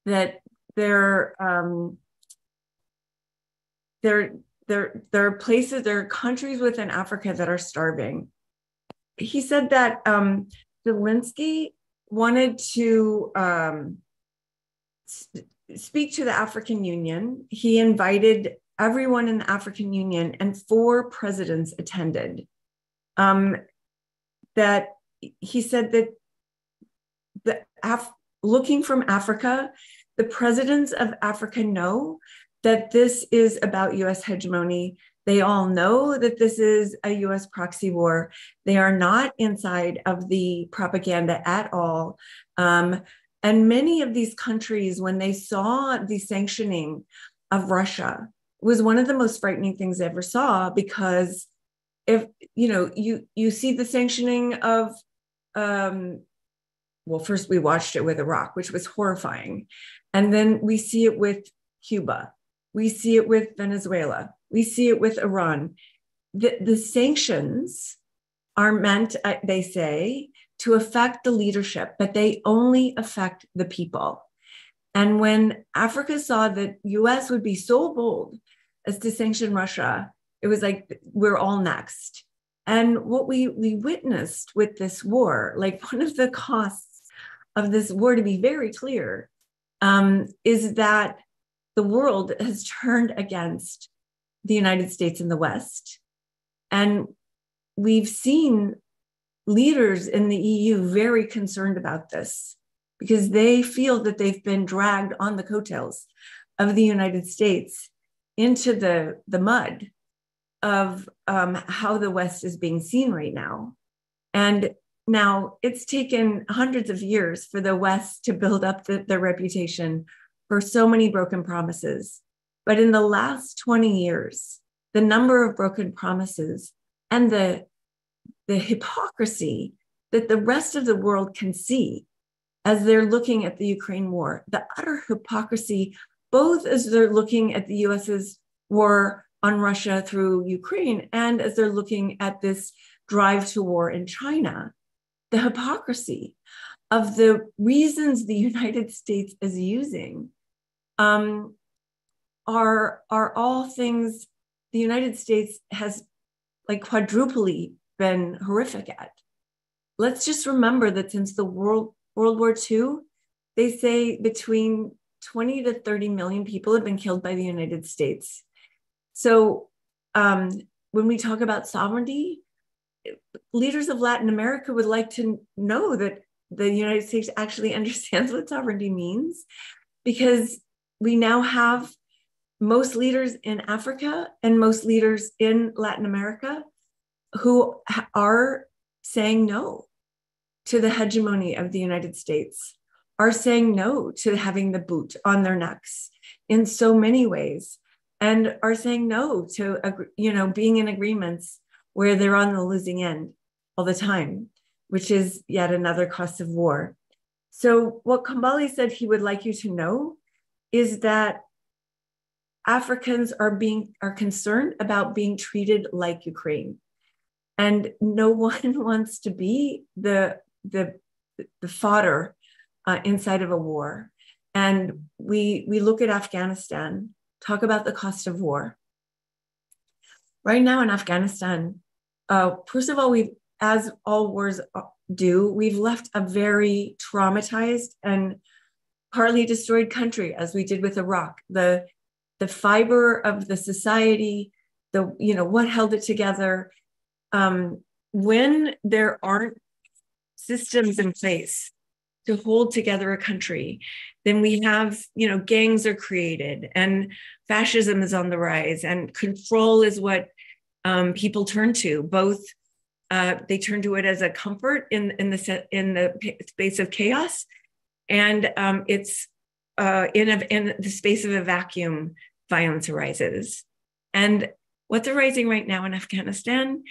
that there are places, there are countries within Africa that are starving. He said that Zelensky wanted to speak to the African Union. He invited everyone in the African Union, and 4 presidents attended. That he said that looking from Africa, the presidents of Africa know that this is about US hegemony. They all know that this is a US proxy war. They are not inside of the propaganda at all. And many of these countries, when they saw the sanctioning of Russia, was one of the most frightening things I ever saw, because if, you know, you see the sanctioning of, well, first we watched it with Iraq, which was horrifying. And then we see it with Cuba. We see it with Venezuela. We see it with Iran. The sanctions are meant, they say, to affect the leadership, but they only affect the people. And when Africa saw that US would be so bold as to sanction Russia, it was like, we're all next. And what we witnessed with this war, like one of the costs of this war, to be very clear, is that the world has turned against the United States and the West. And we've seen leaders in the EU very concerned about this because they feel that they've been dragged on the coattails of the United States into the mud of how the West is being seen right now. And now it's taken hundreds of years for the West to build up their reputation for so many broken promises. But in the last 20 years, the number of broken promises and the hypocrisy that the rest of the world can see as they're looking at the Ukraine war, the utter hypocrisy, both as they're looking at the US's war on Russia through Ukraine and as they're looking at this drive to war in China, the hypocrisy of the reasons the United States is using are all things the United States has like quadruply been horrific at. Let's just remember that since the World War II, they say between 20 to 30 million people have been killed by the United States. So when we talk about sovereignty, leaders of Latin America would like to know that the United States actually understands what sovereignty means, because we now have most leaders in Africa and most leaders in Latin America who are saying no to the hegemony of the United States, are saying no to having the boot on their necks in so many ways, and are saying no to, you know, being in agreements where they're on the losing end all the time, which is yet another cost of war. So what Kambali said he would like you to know is that Africans are concerned about being treated like Ukraine. And no one wants to be the fodder inside of a war. And we look at Afghanistan, talk about the cost of war. Right now in Afghanistan, first of all, as all wars do, we've left a very traumatized and partly destroyed country, as we did with Iraq. The fiber of the society, what held it together. When there aren't systems in place to hold together a country, then we have, gangs are created and fascism is on the rise, and control is what people turn to. Both they turn to it as a comfort in the space of chaos, and it's in the space of a vacuum, violence arises. And what's arising right now in Afghanistan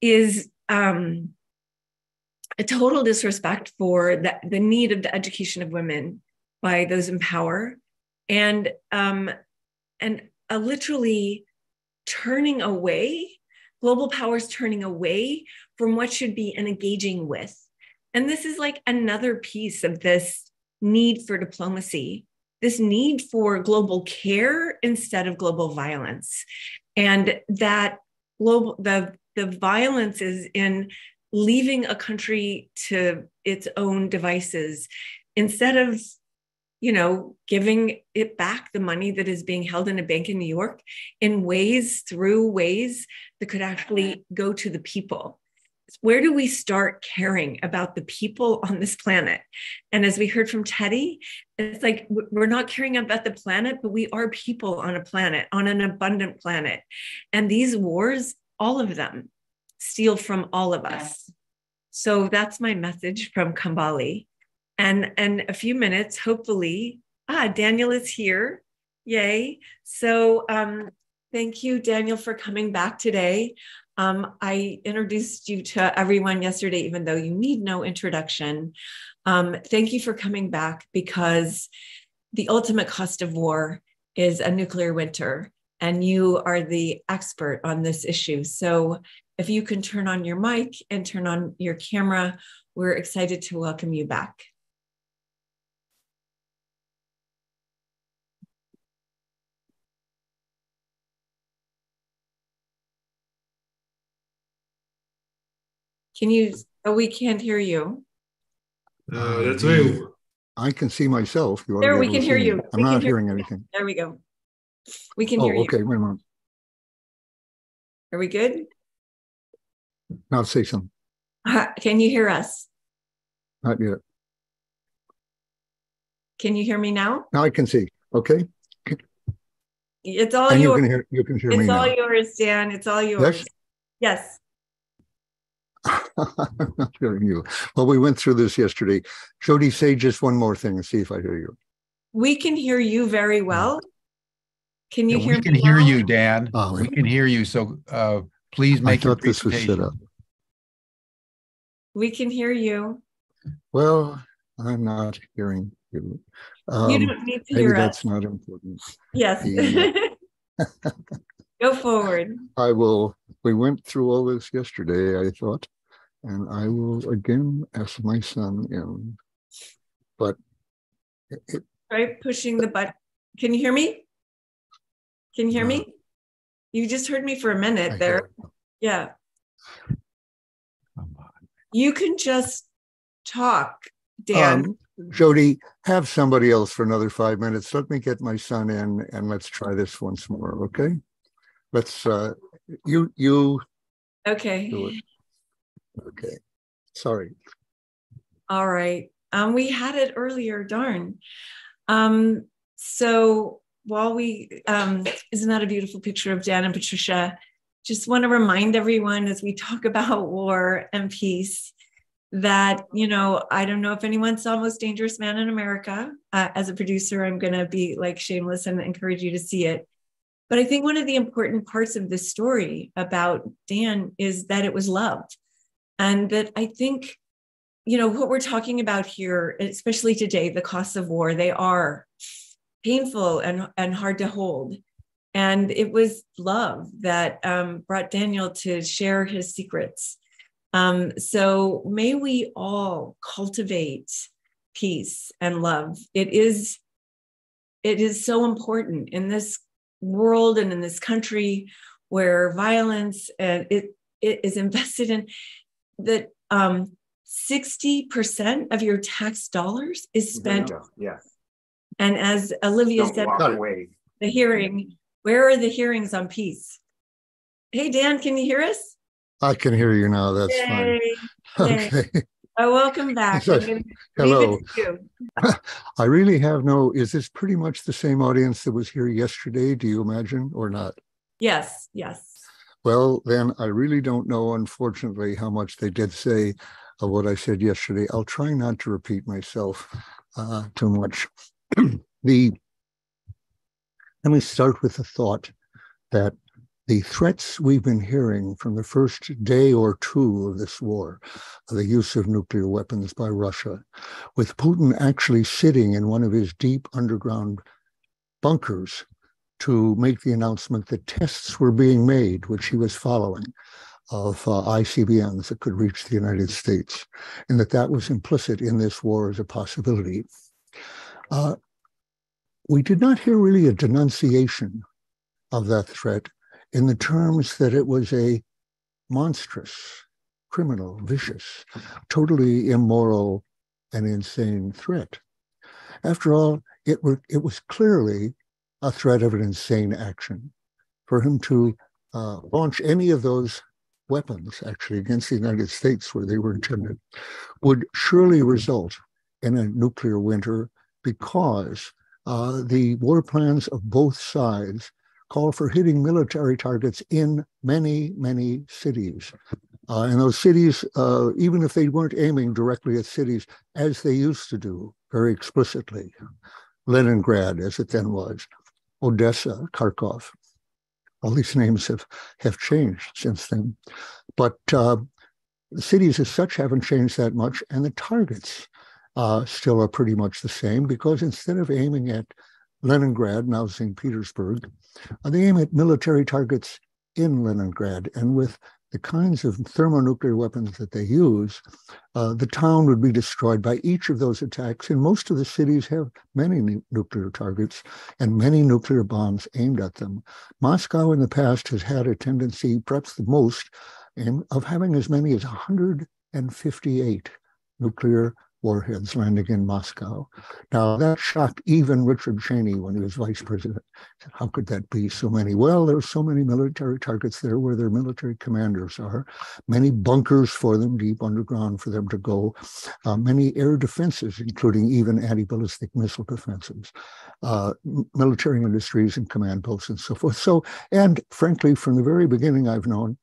is a total disrespect for the need of the education of women by those in power, and a literally turning away, global powers turning away from what should be an engaging with. And this is like another piece of this need for diplomacy, this need for global care instead of global violence. And that global, the violence is in leaving a country to its own devices instead of, giving it back the money that is being held in a bank in New York through ways that could actually go to the people. Where do we start caring about the people on this planet? And as we heard from Teddy, it's like we're not caring about the planet, but we are people on a planet, on an abundant planet. And these wars, all of them, steal from all of us. So that's my message from Kambali. And in a few minutes, hopefully, Daniel is here. Yay. So thank you, Daniel, for coming back today. I introduced you to everyone yesterday, even though you need no introduction. Thank you for coming back, because the ultimate cost of war is a nuclear winter, and you are the expert on this issue. So if you can turn on your mic and turn on your camera, we're excited to welcome you back. We can't hear you. No, that's me. I can see myself. There, we can hear you. I'm not hearing anything. There we go. We can hear you. Okay, wait a minute. Are we good? I'll say something. Can you hear us? Not yet. Can you hear me now? Now I can see. Okay. It's all yours. You can hear me now. It's all yours, Dan. It's all yours. Yes. I'm not hearing you. Well, we went through this yesterday. Jody, say just one more thing and see if I hear you. We can hear you very well. Can you hear me? We can hear you, Dan. Oh, we can hear you. So please make your presentation. I thought this was set up. We can hear you. Well, I'm not hearing you. You don't need to hear us. That's not important. Yes. Go forward. I will. We went through all this yesterday, I thought, and I will again ask my son in. But it, right, pushing the button. Can you hear me? Can you hear me? You just heard me for a minute there. Yeah. You can just talk, Dan. Jody, have somebody else for another 5 minutes. Let me get my son in, and let's try this once more. Okay, let's. You. Okay. Do it. Okay. Sorry. All right. We had it earlier. Darn. So while we, isn't that a beautiful picture of Dan and Patricia? Just want to remind everyone as we talk about war and peace that, you know, I don't know if anyone saw Most Dangerous Man in America. As a producer, I'm going to be like shameless and encourage you to see it. But I think one of the important parts of this story about Dan is that it was love. And that I think, you know, what we're talking about here, especially today, the costs of war, they are painful and hard to hold. And it was love that brought Daniel to share his secrets. So may we all cultivate peace and love. It is so important in this world and in this country where violence it is invested in, that 60% of your tax dollars is spent. Yeah. And as Olivia said, the hearing. Where are the hearings on peace? Hey, Dan, can you hear us? I can hear you now. That's fine. Okay. Oh, welcome back. Hello. I really have no, is this pretty much the same audience that was here yesterday, do you imagine, or not? Yes, yes. Well, then I really don't know, unfortunately, how much they did say of what I said yesterday. I'll try not to repeat myself too much. Let me start with the thought that the threats we've been hearing from the first day or two of this war, the use of nuclear weapons by Russia, with Putin actually sitting in one of his deep underground bunkers to make the announcement that tests were being made, which he was following, of ICBMs that could reach the United States, and that was implicit in this war as a possibility. We did not hear really a denunciation of that threat in the terms that it was a monstrous, criminal, vicious, totally immoral and insane threat. After all, it was clearly a threat of an insane action. For him to launch any of those weapons, actually, against the United States where they were intended, would surely result in a nuclear winter, because the war plans of both sides call for hitting military targets in many, many cities. And those cities, even if they weren't aiming directly at cities, as they used to do very explicitly, Leningrad, as it then was, Odessa, Kharkov. All these names have changed since then. But the cities as such haven't changed that much, and the targets still are pretty much the same, because instead of aiming at Leningrad, now St. Petersburg, they aim at military targets in Leningrad. And with the kinds of thermonuclear weapons that they use, the town would be destroyed by each of those attacks. And most of the cities have many nuclear targets and many nuclear bombs aimed at them. Moscow in the past has had a tendency, perhaps the most, of having as many as 158 nuclear warheads landing in Moscow. Now, that shocked even Richard Cheney when he was vice president. How could that be so many? Well, there's so many military targets there where their military commanders are, many bunkers for them deep underground for them to go, many air defenses, including even anti-ballistic missile defenses, military industries and command posts and so forth. So, and frankly, from the very beginning I've known,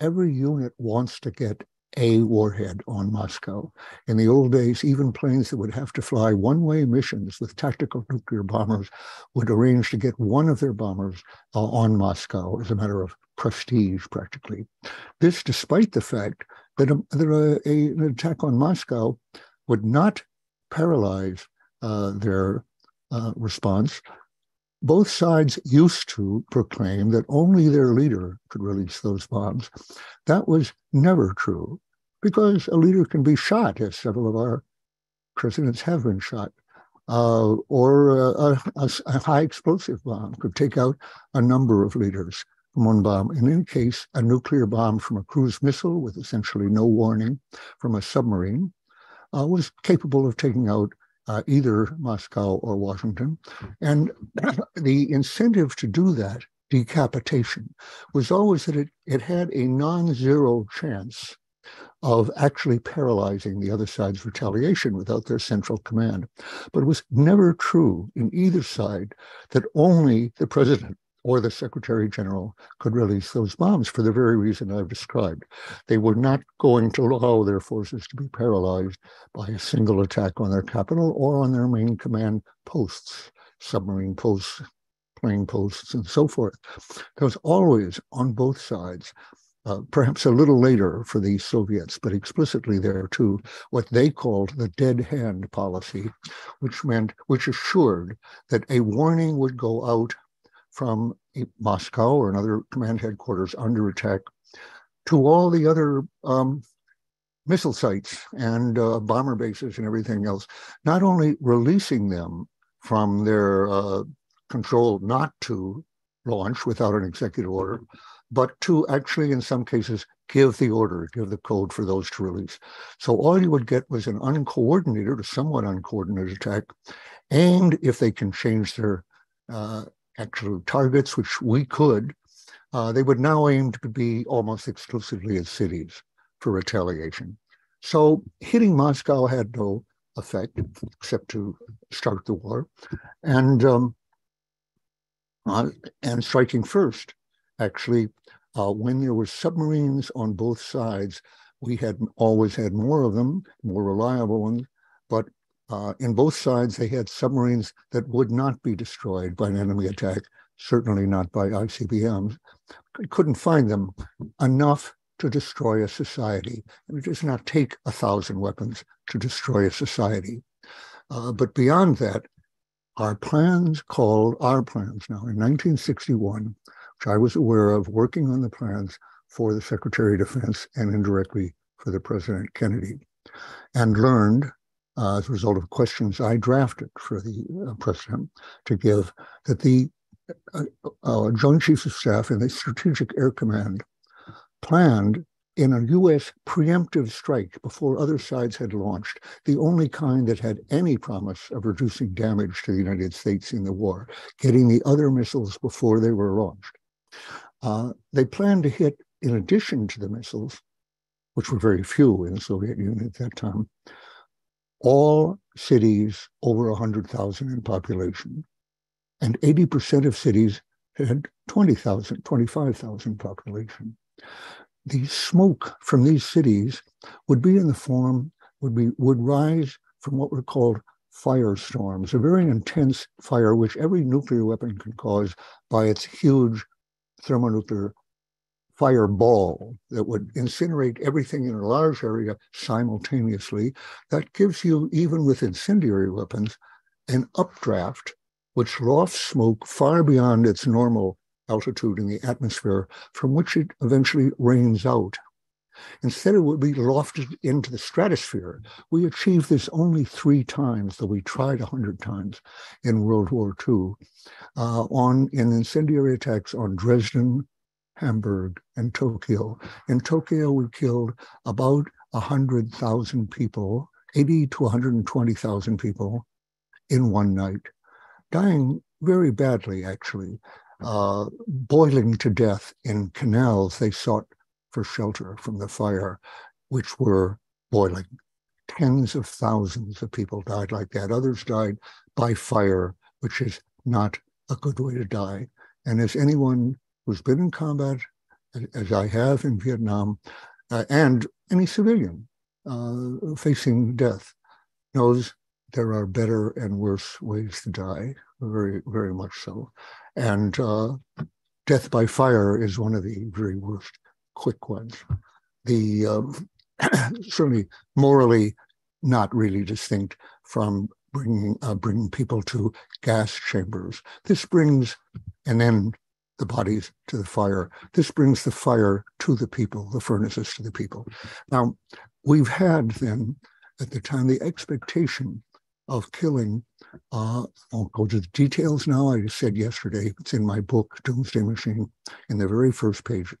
every unit wants to get a warhead on Moscow. In the old days, even planes that would have to fly one-way missions with tactical nuclear bombers would arrange to get one of their bombers on Moscow as a matter of prestige, practically. This despite the fact that an attack on Moscow would not paralyze their response. Both sides used to proclaim that only their leader could release those bombs. That was never true, because a leader can be shot, as several of our presidents have been shot, or a high explosive bomb could take out a number of leaders from one bomb. And in case, a nuclear bomb from a cruise missile with essentially no warning from a submarine was capable of taking out either Moscow or Washington. And the incentive to do that decapitation was always that it had a non-zero chance of actually paralyzing the other side's retaliation without their central command. But it was never true in either side that only the president or the Secretary General could release those bombs for the very reason I've described. They were not going to allow their forces to be paralyzed by a single attack on their capital or on their main command posts, submarine posts, plane posts, and so forth. There was always, on both sides, perhaps a little later for the Soviets, but explicitly there too, what they called the dead hand policy, which assured that a warning would go out from Moscow or another command headquarters under attack to all the other missile sites and bomber bases and everything else, not only releasing them from their control not to launch without an executive order, but to actually, in some cases, give the order, give the code for those to release. So all you would get was an uncoordinated or somewhat uncoordinated attack. And if they can change their actual targets, which we could, they would now aim to be almost exclusively at cities for retaliation. So hitting Moscow had no effect except to start the war, and striking first, actually, when there were submarines on both sides, we had always had more of them, more reliable ones, but in both sides, they had submarines that would not be destroyed by an enemy attack, certainly not by ICBMs. Couldn't find them enough to destroy a society. It does not take 1,000 weapons to destroy a society. But beyond that, our plans now, in 1961, which I was aware of, working on the plans for the Secretary of Defense and indirectly for the President Kennedy, and learned, as a result of questions I drafted for the president to give, that the Joint Chiefs of Staff and the Strategic Air Command planned in a U.S. preemptive strike before other sides had launched, the only kind that had any promise of reducing damage to the United States in the war, getting the other missiles before they were launched. They planned to hit, in addition to the missiles, which were very few in the Soviet Union at that time, all cities over 100,000 in population, and 80% of cities had 20,000, 25,000 population. The smoke from these cities would rise from what were called firestorms, a very intense fire which every nuclear weapon can cause by its huge thermonuclear fireball that would incinerate everything in a large area simultaneously. That gives you, even with incendiary weapons, an updraft which lofts smoke far beyond its normal altitude in the atmosphere, from which it eventually rains out. Instead, it would be lofted into the stratosphere. We achieved this only 3 times, though we tried 100 times in World War II, in incendiary attacks on Dresden, Hamburg, and Tokyo. In Tokyo, we killed about 100,000 people 80 to 120,000 people in one night, dying very badly, actually, boiling to death in canals. They sought for shelter from the fire, which were boiling. Tens of thousands of people died like that. Others died by fire, which is not a good way to die. And as anyone who's been in combat, as I have in Vietnam, and any civilian facing death knows there are better and worse ways to die, very, very much so. And death by fire is one of the very worst, quick ones. The certainly morally not really distinct from bringing people to gas chambers. This brings an end the bodies to the fire. This brings the fire to the people, the furnaces to the people. Now, we've had then, at the time, the expectation of killing, I'll go to the details now. I said yesterday, it's in my book, Doomsday Machine, in the very first pages,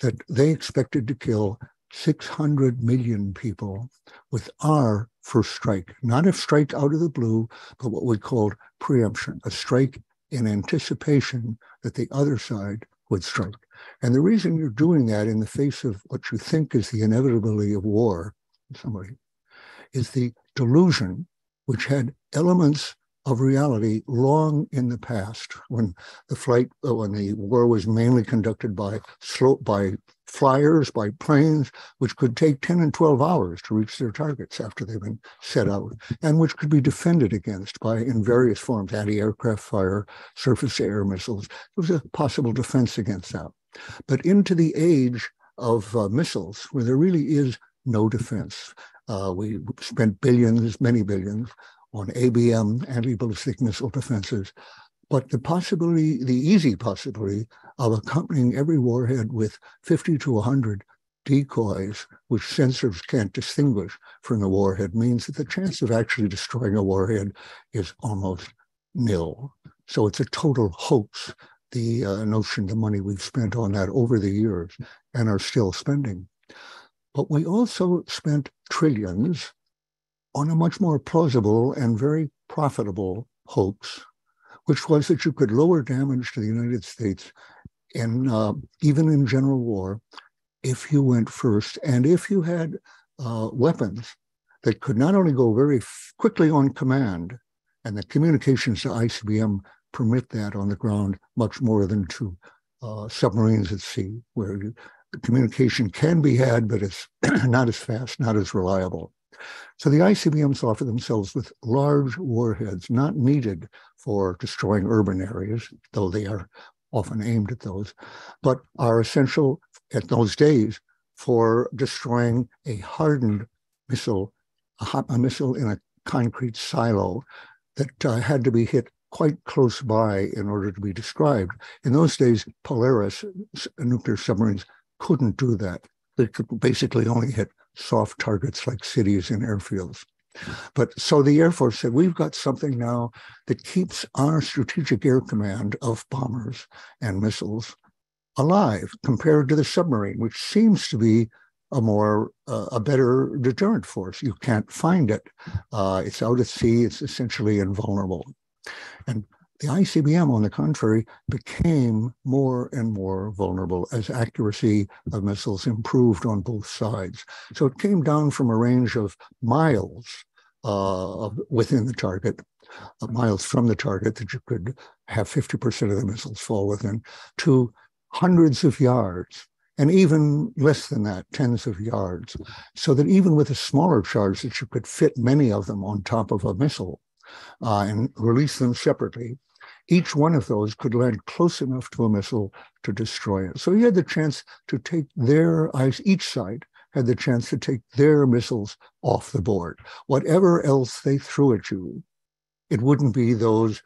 that they expected to kill 600 million people with our first strike, not a strike out of the blue, but what we called preemption, a strike in anticipation that the other side would strike. And the reason you're doing that in the face of what you think is the inevitability of war, somebody, is the delusion which had elements of reality long in the past, when the war was mainly conducted by flyers, by planes, which could take 10 and 12 hours to reach their targets after they've been set out, and which could be defended against by, in various forms, anti-aircraft fire, surface-to-air missiles. It was a possible defense against that. But into the age of missiles, where there really is no defense, we spent billions, many billions, on ABM, anti-ballistic missile defenses, but the possibility, the easy possibility of accompanying every warhead with 50 to 100 decoys, which sensors can't distinguish from the warhead, means that the chance of actually destroying a warhead is almost nil. So it's a total hoax, the notion, the money we've spent on that over the years and are still spending. But we also spent trillions on a much more plausible and very profitable hoax, which was that you could lower damage to the United States even in general war if you went first and if you had weapons that could not only go very quickly on command, and the communications to ICBM permit that on the ground much more than to submarines at sea, where communication can be had, but it's not as fast, not as reliable. So the ICBMs offer themselves with large warheads not needed for destroying urban areas, though they are often aimed at those, but are essential at those days for destroying a hardened missile, a missile in a concrete silo that had to be hit quite close by in order to be described. In those days, Polaris nuclear submarines couldn't do that. They could basically only hit soft targets like cities and airfields. But so the Air Force said, we've got something now that keeps our Strategic Air Command of bombers and missiles alive compared to the submarine, which seems to be a better deterrent force. You can't find it. It's out at sea. It's essentially invulnerable. And the ICBM, on the contrary, became more and more vulnerable as accuracy of missiles improved on both sides. So it came down from a range of miles within the target, miles from the target that you could have 50% of the missiles fall within, to hundreds of yards, and even less than that, tens of yards. So that even with a smaller charge that you could fit many of them on top of a missile and release them separately, each one of those could land close enough to a missile to destroy it. So you had the chance to take each side had the chance to take their missiles off the board. Whatever else they threw at you, it wouldn't be those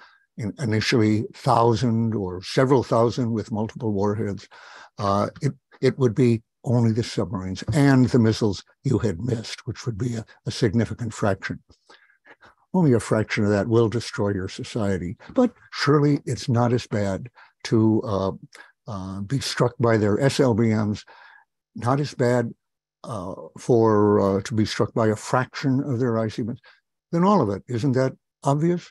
initially 1,000 or several thousand with multiple warheads. It would be only the submarines and the missiles you had missed, which would be a significant fraction. Only a fraction of that will destroy your society. But surely it's not as bad to be struck by their SLBMs, not as bad to be struck by a fraction of their icy bands than all of it. Isn't that obvious?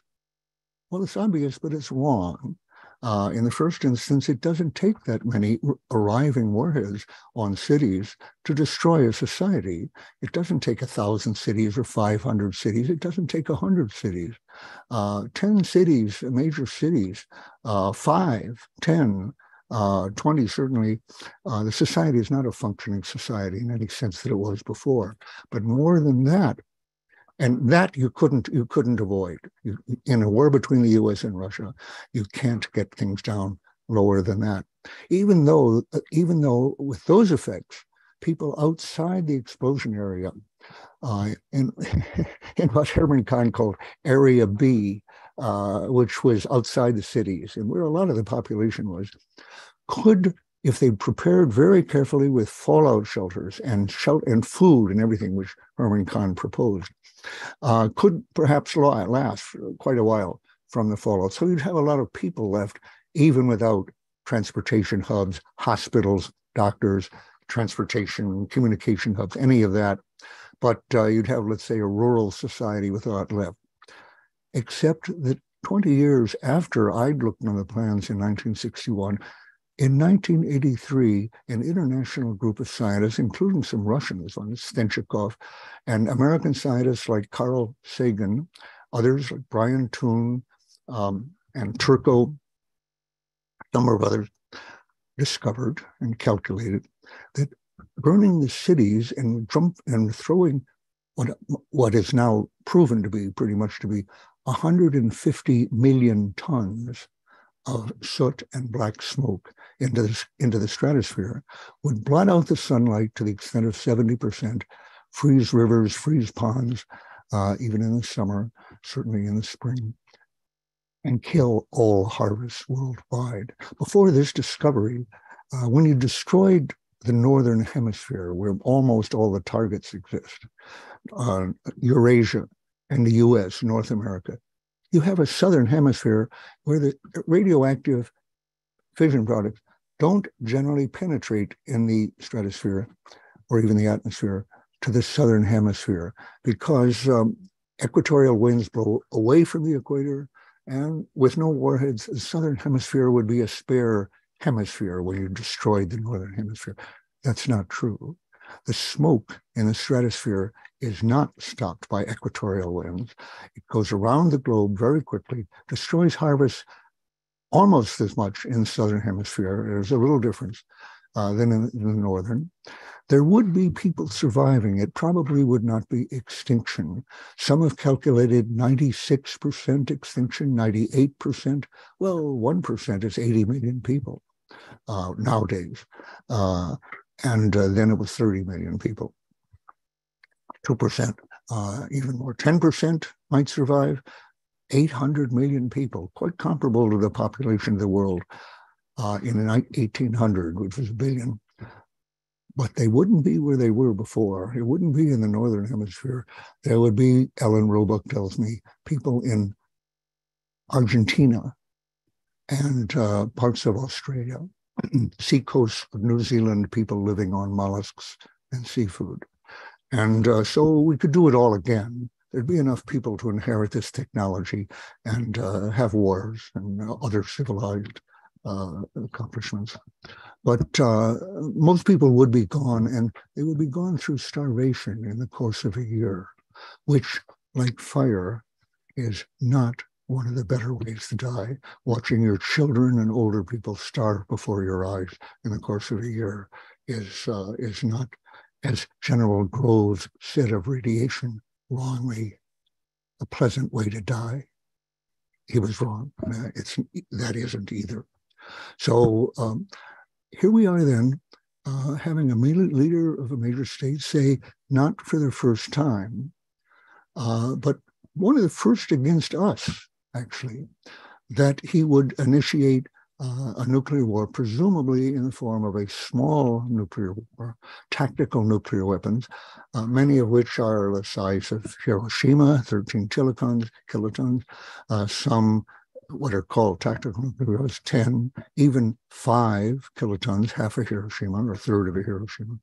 Well, it's obvious, but it's wrong. In the first instance, it doesn't take that many arriving warheads on cities to destroy a society. It doesn't take 1,000 cities or 500 cities. It doesn't take 100 cities. 10 cities, major cities, 5, 10, 20, certainly, the society is not a functioning society in any sense that it was before. But more than that, and that you couldn't avoid. In a war between the U.S. and Russia, you can't get things down lower than that. Even though with those effects, people outside the explosion area, in what Herman Kahn called Area B, which was outside the cities and where a lot of the population was, could, if they prepared very carefully with fallout shelters and food and everything, which Herman Kahn proposed, could perhaps last quite a while from the fallout. So you'd have a lot of people left, even without transportation hubs, hospitals, doctors, transportation, communication hubs, any of that. But you'd have, let's say, a rural society with a lot left. Except that 20 years after I'd looked on the plans in 1961, in 1983, an international group of scientists, including some Russians like Stenchikov, and American scientists like Carl Sagan, others like Brian Toon and Turco, a number of others, discovered and calculated that burning the cities and throwing what is now proven to be pretty much 150 million tons of soot and black smoke into the stratosphere would blot out the sunlight to the extent of 70%, freeze rivers, freeze ponds, even in the summer, certainly in the spring, and kill all harvests worldwide. Before this discovery, when you destroyed the northern hemisphere, where almost all the targets exist, Eurasia and the US, North America, you have a southern hemisphere where the radioactive fission products don't generally penetrate in the stratosphere or even the atmosphere to the southern hemisphere, because equatorial winds blow away from the equator, and with no warheads, the southern hemisphere would be a spare hemisphere when you destroyed the northern hemisphere. That's not true. The smoke in the stratosphere is not stopped by equatorial winds. It goes around the globe very quickly, destroys harvests almost as much in the southern hemisphere. There's a little difference than in the northern. There would be people surviving. It probably would not be extinction. Some have calculated 96% extinction, 98%. Well, 1% is 80 million people nowadays. Then it was 30 million people. 2%, even more, 10% might survive. 800 million people, quite comparable to the population of the world in 1800, which was a billion. But they wouldn't be where they were before. It wouldn't be in the northern hemisphere. There would be, Ellen Roebuck tells me, people in Argentina and parts of Australia, seacoast of New Zealand, people living on mollusks and seafood. And so we could do it all again. There'd be enough people to inherit this technology and have wars and other civilized accomplishments. But most people would be gone, and they would be gone through starvation in the course of a year, which, like fire, is not one of the better ways to die, watching your children and older people starve before your eyes in the course of a year is not, as General Groves said of radiation, wrongly, a pleasant way to die. He was wrong. That isn't either. So here we are then, having a leader of a major state say, not for the first time, but one of the first against us, actually, that he would initiate a nuclear war, presumably in the form of a small nuclear war, tactical nuclear weapons, many of which are the size of Hiroshima, 13 kilotons, some what are called tactical nuclear weapons, 10, even 5 kilotons, half of Hiroshima or a third of Hiroshima.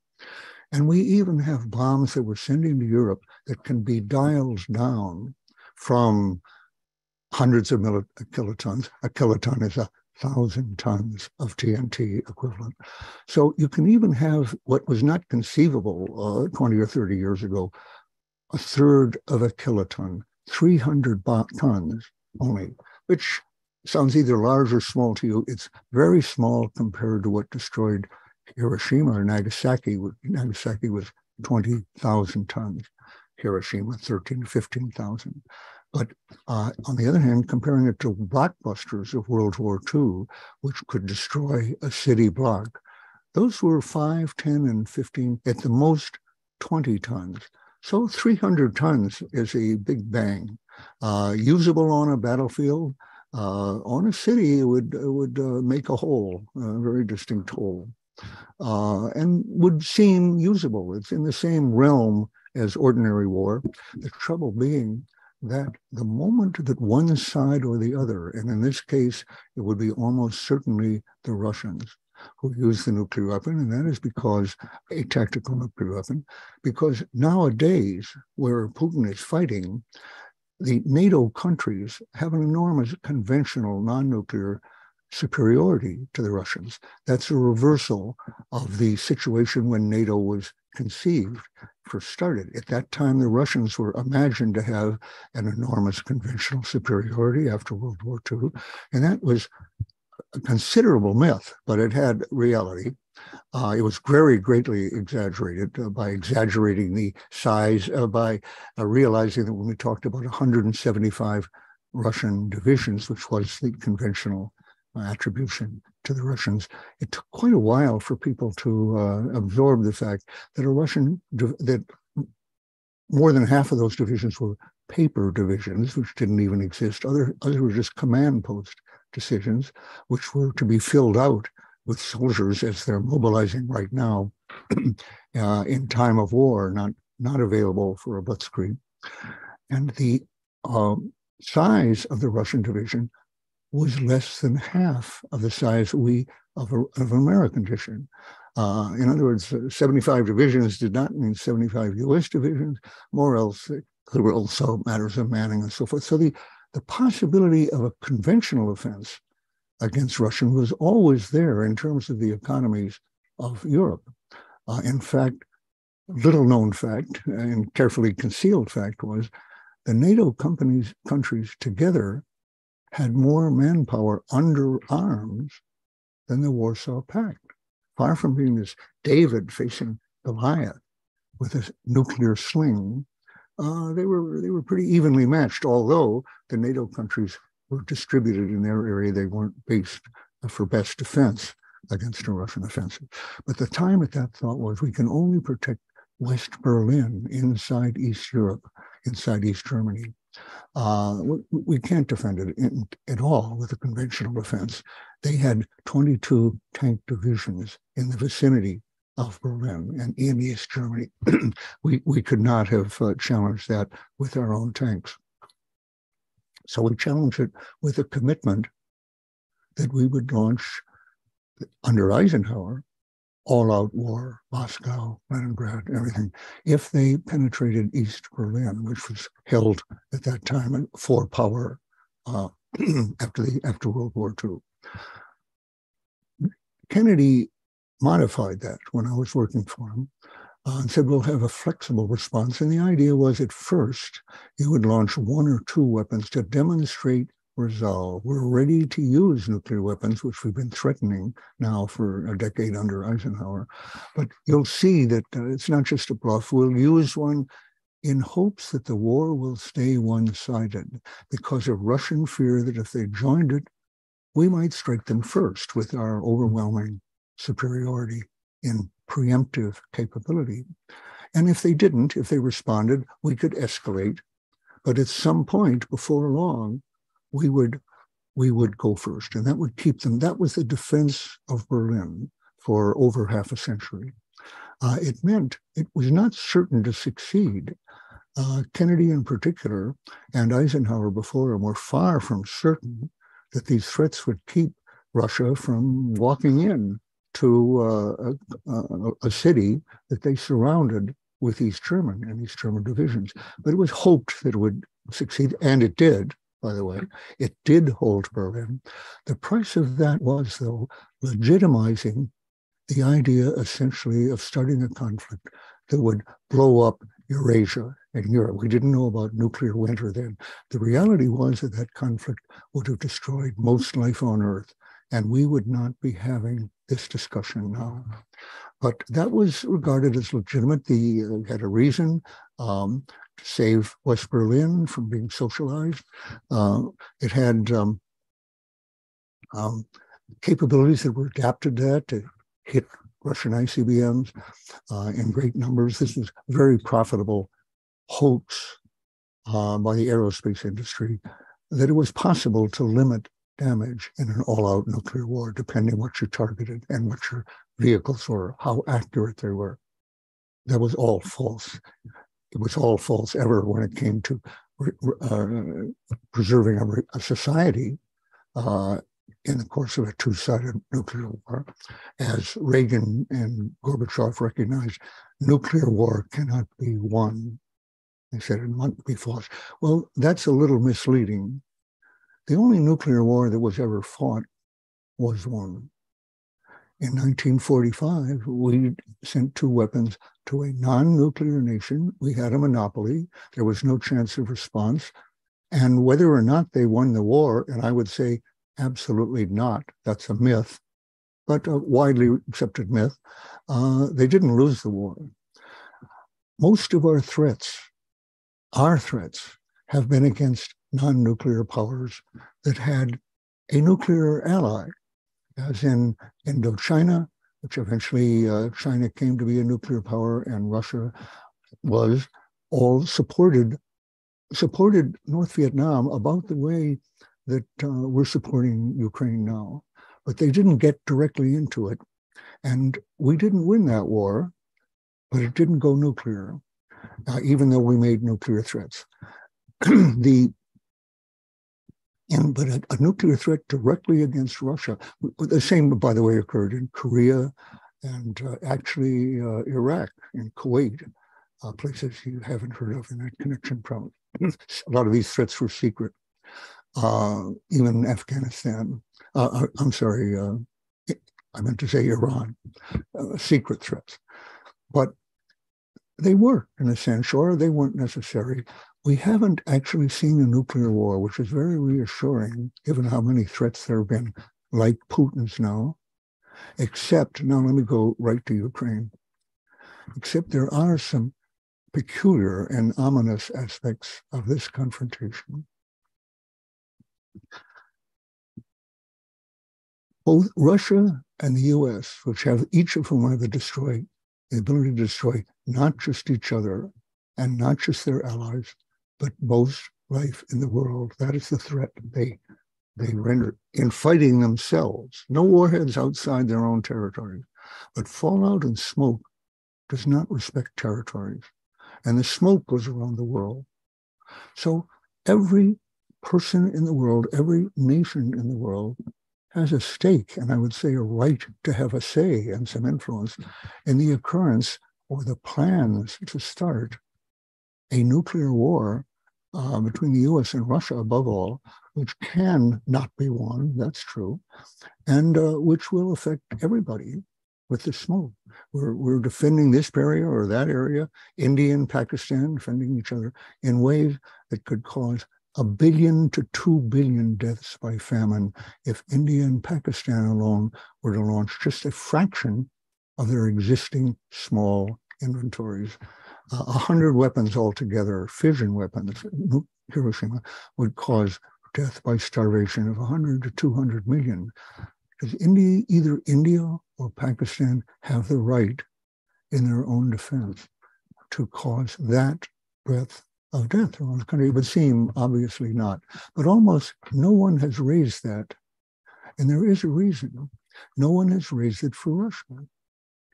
And we even have bombs that we're sending to Europe that can be dialed down from hundreds of kilotons. A kiloton is 1,000 tons of TNT equivalent. So you can even have what was not conceivable 20 or 30 years ago, a third of a kiloton, 300 tons only, which sounds either large or small to you. It's very small compared to what destroyed Hiroshima or Nagasaki. Nagasaki was 20,000 tons, Hiroshima 13,000 to 15,000. But on the other hand, comparing it to blockbusters of World War II, which could destroy a city block, those were 5, 10, and 15, at the most 20 tons. So 300 tons is a big bang. Usable on a battlefield, on a city, it would make a hole, a very distinct hole, and would seem usable. It's in the same realm as ordinary war. The trouble being that the moment that one side or the other, and in this case, it would be almost certainly the Russians who use the nuclear weapon, and that is because a tactical nuclear weapon, because nowadays where Putin is fighting, the NATO countries have an enormous conventional non-nuclear superiority to the Russians. That's a reversal of the situation when NATO was conceived, first started. At that time, the Russians were imagined to have an enormous conventional superiority after World War II, and that was a considerable myth, but it had reality. It was very greatly exaggerated by exaggerating the size, by realizing that when we talked about 175 Russian divisions, which was the conventional attribution to the Russians, it took quite a while for people to absorb the fact that that more than half of those divisions were paper divisions, which didn't even exist. Others were just command post decisions, which were to be filled out with soldiers as they're mobilizing right now in time of war, not available for a blitzkrieg. And the size of the Russian division was less than half of the size of American division. In other words, 75 divisions did not mean 75 U.S. divisions. More or less, there were also matters of manning and so forth. So the possibility of a conventional offense against Russia was always there in terms of the economies of Europe. In fact, little known fact and carefully concealed fact was the NATO countries together had more manpower under arms than the Warsaw Pact. Far from being this David facing Goliath with a nuclear sling, they were pretty evenly matched, although the NATO countries were distributed in their area. They weren't based for best defense against a Russian offensive. But the time at that thought was we can only protect West Berlin inside East Europe, inside East Germany. We can't defend it at all with a conventional offense. They had 22 tank divisions in the vicinity of Berlin and in East Germany. We could not have challenged that with our own tanks. So we challenged it with a commitment that we would launch, under Eisenhower, all-out war, Moscow, Leningrad, everything, if they penetrated East Berlin, which was held at that time for power after World War II. Kennedy modified that when I was working for him and said, we'll have a flexible response. And the idea was at first, you would launch one or two weapons to demonstrate resolve. We're ready to use nuclear weapons, which we've been threatening now for a decade under Eisenhower. But you'll see that it's not just a bluff. We'll use one in hopes that the war will stay one-sided because of Russian fear that if they joined it, we might strike them first with our overwhelming superiority in preemptive capability. And if they didn't, if they responded, we could escalate. But at some point before long, we would go first, and that would keep them. That was the defense of Berlin for over half a century. It meant it was not certain to succeed. Kennedy in particular, and Eisenhower before him, were far from certain that these threats would keep Russia from walking in to a city that they surrounded with East German and East German divisions. But it was hoped that it would succeed, and it did, by the way. It did hold Berlin. The price of that was, though, legitimizing the idea, essentially, of starting a conflict that would blow up Eurasia and Europe. We didn't know about nuclear winter then. The reality was that that conflict would have destroyed most life on Earth, and we would not be having this discussion now. But that was regarded as legitimate. They had a reason to save West Berlin from being socialized. It had capabilities that were adapted to that, to hit Russian ICBMs in great numbers. This was a very profitable hoax by the aerospace industry that it was possible to limit damage in an all-out nuclear war, depending what you targeted and what your vehicles were, how accurate they were. That was all false. It was all false ever when it came to preserving a society in the course of a two-sided nuclear war. As Reagan and Gorbachev recognized, nuclear war cannot be won. They said it must be fought. Well, that's a little misleading. The only nuclear war that was ever fought was won. In 1945, we sent two weapons to a non-nuclear nation. We had a monopoly. There was no chance of response. And whether or not they won the war, and I would say absolutely not, that's a myth, but a widely accepted myth, they didn't lose the war. Most of our threats, have been against non-nuclear powers that had a nuclear ally, as in Indochina, which eventually China came to be a nuclear power, and Russia was all supported North Vietnam about the way that we're supporting Ukraine now. But they didn't get directly into it. And we didn't win that war, but it didn't go nuclear, even though we made nuclear threats. But a nuclear threat directly against Russia, the same, by the way, occurred in Korea and actually Iraq and Kuwait, places you haven't heard of in that connection probably. A lot of these threats were secret, even Afghanistan. I'm sorry, I meant to say Iran, secret threats. But they were, in a sense, or they weren't necessary. We haven't actually seen a nuclear war, which is very reassuring, given how many threats there have been, like Putin's now, except, now let me go right to Ukraine, except there are some peculiar and ominous aspects of this confrontation. Both Russia and the US, which have each of whom have the ability to destroy not just each other and not just their allies, but most life in the world. That is the threat they render in fighting themselves. No warheads outside their own territories. But fallout and smoke does not respect territories. And the smoke goes around the world. So every person in the world, every nation in the world has a stake, and I would say a right to have a say and some influence in the occurrence or the plans to start a nuclear war between the US and Russia, above all, which can not be won, that's true, and which will affect everybody with the smoke. We're defending this area or that area, India and Pakistan defending each other in ways that could cause 1 billion to 2 billion deaths by famine if India and Pakistan alone were to launch just a fraction of their existing small inventories. 100 weapons altogether, fission weapons, Hiroshima, would cause death by starvation of 100 to 200 million. Does either India or Pakistan have the right in their own defense to cause that breadth of death around the country? It would seem obviously not, but almost no one has raised that. And there is a reason. No one has raised it for Russia.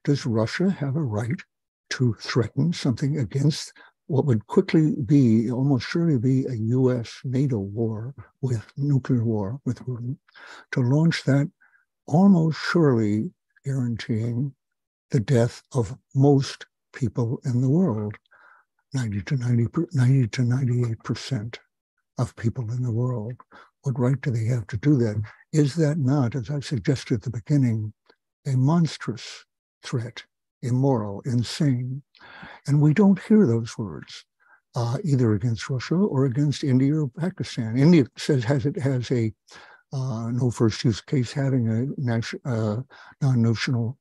Does Russia have a right to threaten something against what would quickly be, almost surely be, a US-NATO war, with nuclear war with Putin, to launch that almost surely guaranteeing the death of most people in the world, 90 to 98% of people in the world. What right do they have to do that? Is that not, as I suggested at the beginning, a monstrous threat, immoral, insane? And we don't hear those words either against Russia or against India or Pakistan. India says has a no first use case, having a non-notional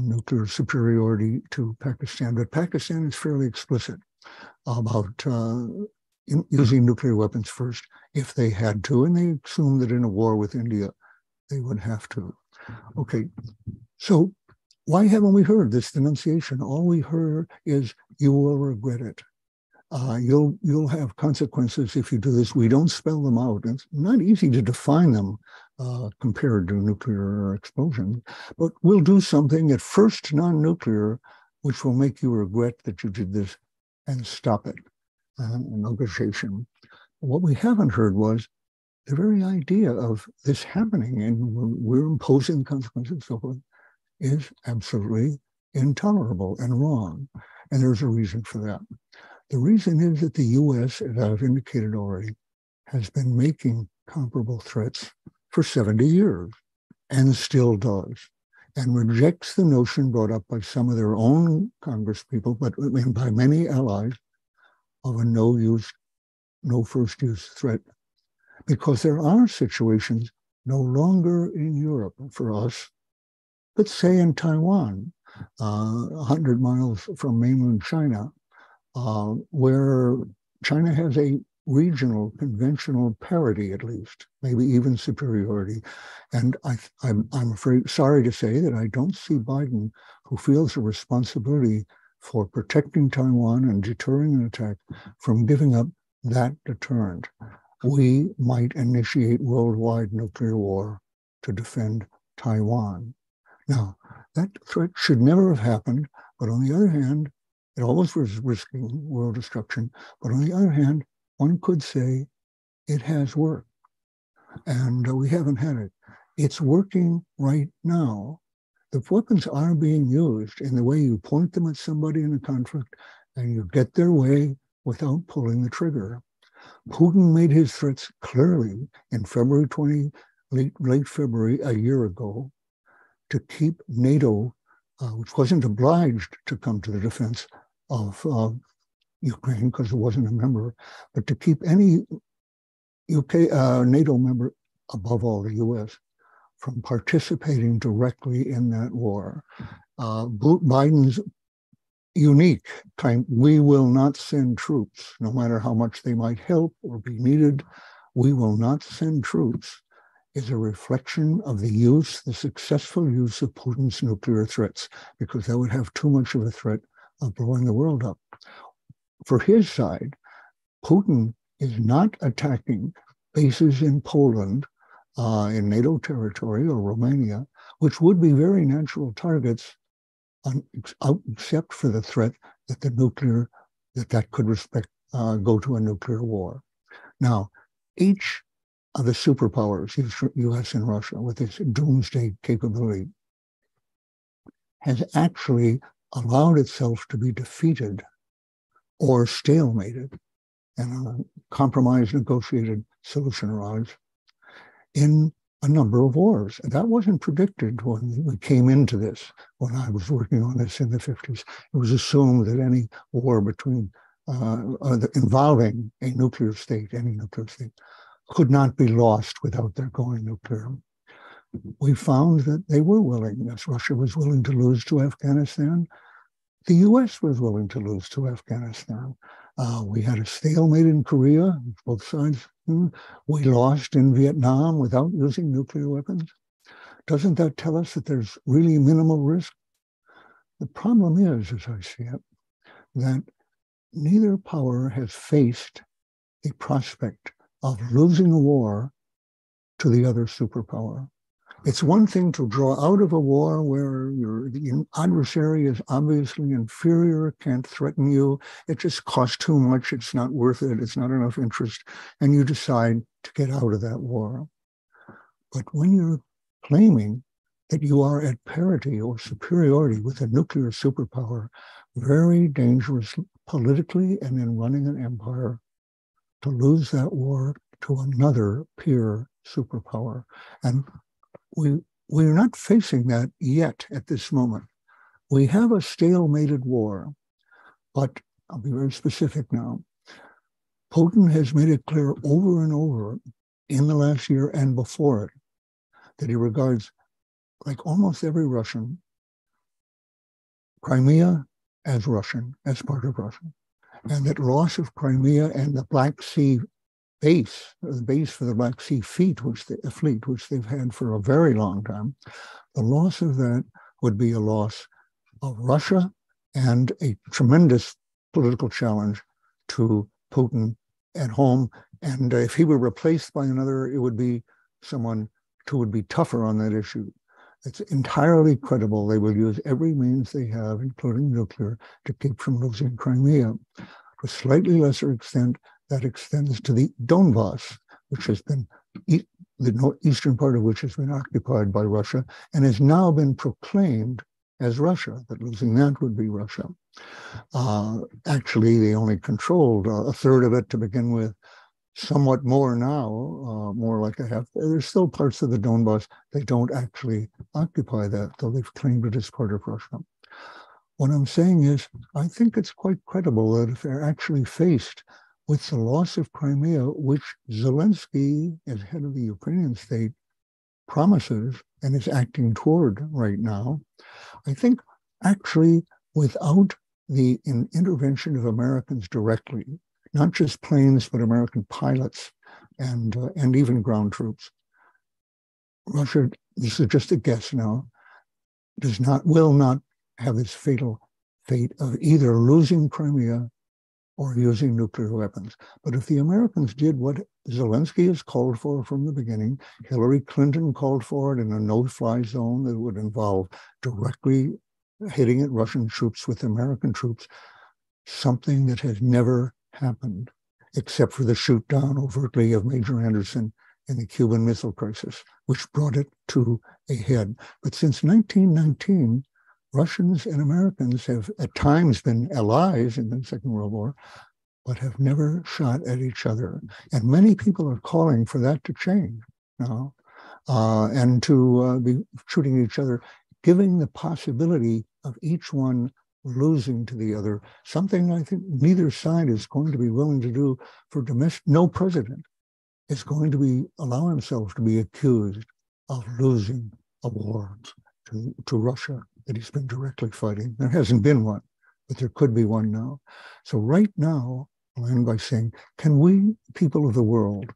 nuclear superiority to Pakistan, but Pakistan is fairly explicit about using nuclear weapons first if they had to, and they assume that in a war with India, they would have to. Okay, so why haven't we heard this denunciation? All we heard is, you will regret it. You'll have consequences if you do this. We don't spell them out. It's not easy to define them compared to nuclear explosion, but we'll do something at first non-nuclear, which will make you regret that you did this, and stop it. Negotiation. What we haven't heard was the very idea of this happening, and we're imposing consequences and so forth, is absolutely intolerable and wrong. And there's a reason for that. The reason is that the U.S., as I've indicated already, has been making comparable threats for 70 years and still does, and rejects the notion brought up by some of their own congresspeople, but by many allies, of a no-use, no-first-use threat, because there are situations no longer in Europe for us, but say in Taiwan, 100 miles from mainland China, where China has a regional conventional parity, at least, maybe even superiority. And I'm afraid, sorry to say, that I don't see Biden, who feels a responsibility for protecting Taiwan and deterring an attack, from giving up that deterrent. We might initiate worldwide nuclear war to defend Taiwan. Now, that threat should never have happened, but on the other hand, it always was risking world destruction. But on the other hand, one could say it has worked, and we haven't had it. It's working right now. The weapons are being used in the way you point them at somebody in a conflict and you get their way without pulling the trigger. Putin made his threats clearly in late February, a year ago, to keep NATO, which wasn't obliged to come to the defense of Ukraine because it wasn't a member, but to keep any NATO member, above all the US, from participating directly in that war. Biden's unique kind, we will not send troops, no matter how much they might help or be needed, we will not send troops, is a reflection of the successful use of Putin's nuclear threats, because that would have too much of a threat of blowing the world up. For his side, Putin is not attacking bases in Poland, in NATO territory, or Romania, which would be very natural targets, except for the threat that that could go to a nuclear war. Now, each of the superpowers, US and Russia, with this doomsday capability, has actually allowed itself to be defeated or stalemated, and a compromise negotiated solution arrives, in a number of wars. And that wasn't predicted when we came into this, when I was working on this in the 50s. It was assumed that any war involving a nuclear state, could not be lost without their going nuclear. We found that they were willing. As Russia was willing to lose to Afghanistan, the US was willing to lose to Afghanistan. We had a stalemate in Korea, both sides. We lost in Vietnam without using nuclear weapons. Doesn't that tell us that there's really minimal risk? The problem is, as I see it, that neither power has faced the prospect of losing a war to the other superpower. It's one thing to draw out of a war where the adversary is obviously inferior, can't threaten you, it just costs too much, it's not worth it, it's not enough interest, and you decide to get out of that war. But when you're claiming that you are at parity or superiority with a nuclear superpower, very dangerous politically and in running an empire, to lose that war to another peer superpower. And we're not facing that yet at this moment. We have a stalemated war, but I'll be very specific now. Putin has made it clear over and over in the last year and before it that he regards, like almost every Russian, Crimea as Russian, as part of Russia, and that loss of Crimea and the Black Sea base, the base for the Black Sea fleet, which they've had for a very long time, the loss of that would be a loss of Russia and a tremendous political challenge to Putin at home. And if he were replaced by another, it would be someone who would be tougher on that issue. It's entirely credible they will use every means they have, including nuclear, to keep from losing Crimea. To a slightly lesser extent, that extends to the Donbas, which has been the eastern part of which has been occupied by Russia and has now been proclaimed as Russia, that losing that would be Russia. Actually, they only controlled a third of it to begin with, somewhat more now, more like a half. There's still parts of the Donbas they don't actually occupy that, though they've claimed it as part of Russia. What I'm saying is, I think it's quite credible that if they're actually faced with the loss of Crimea, which Zelensky, as head of the Ukrainian state, promises and is acting toward right now, I think actually without the intervention of Americans directly, not just planes, but American pilots and even ground troops, Russia, this is just a guess now, will not have this fatal fate of either losing Crimea or using nuclear weapons. But if the Americans did what Zelensky has called for from the beginning, Hillary Clinton called for it in a no-fly zone that would involve directly hitting at Russian troops with American troops, something that has never happened, except for the shoot down overtly of Major Anderson in the Cuban Missile Crisis, which brought it to a head. But since 1919, Russians and Americans have at times been allies in the Second World War, but have never shot at each other. And many people are calling for that to change now, and to be shooting at each other, giving the possibility of each one losing to the other, something I think neither side is going to be willing to do for domestic. No president is going to allow himself to be accused of losing a war to Russia that he's been directly fighting. There hasn't been one, but there could be one now. So right now, I'll end by saying, can we, people of the world,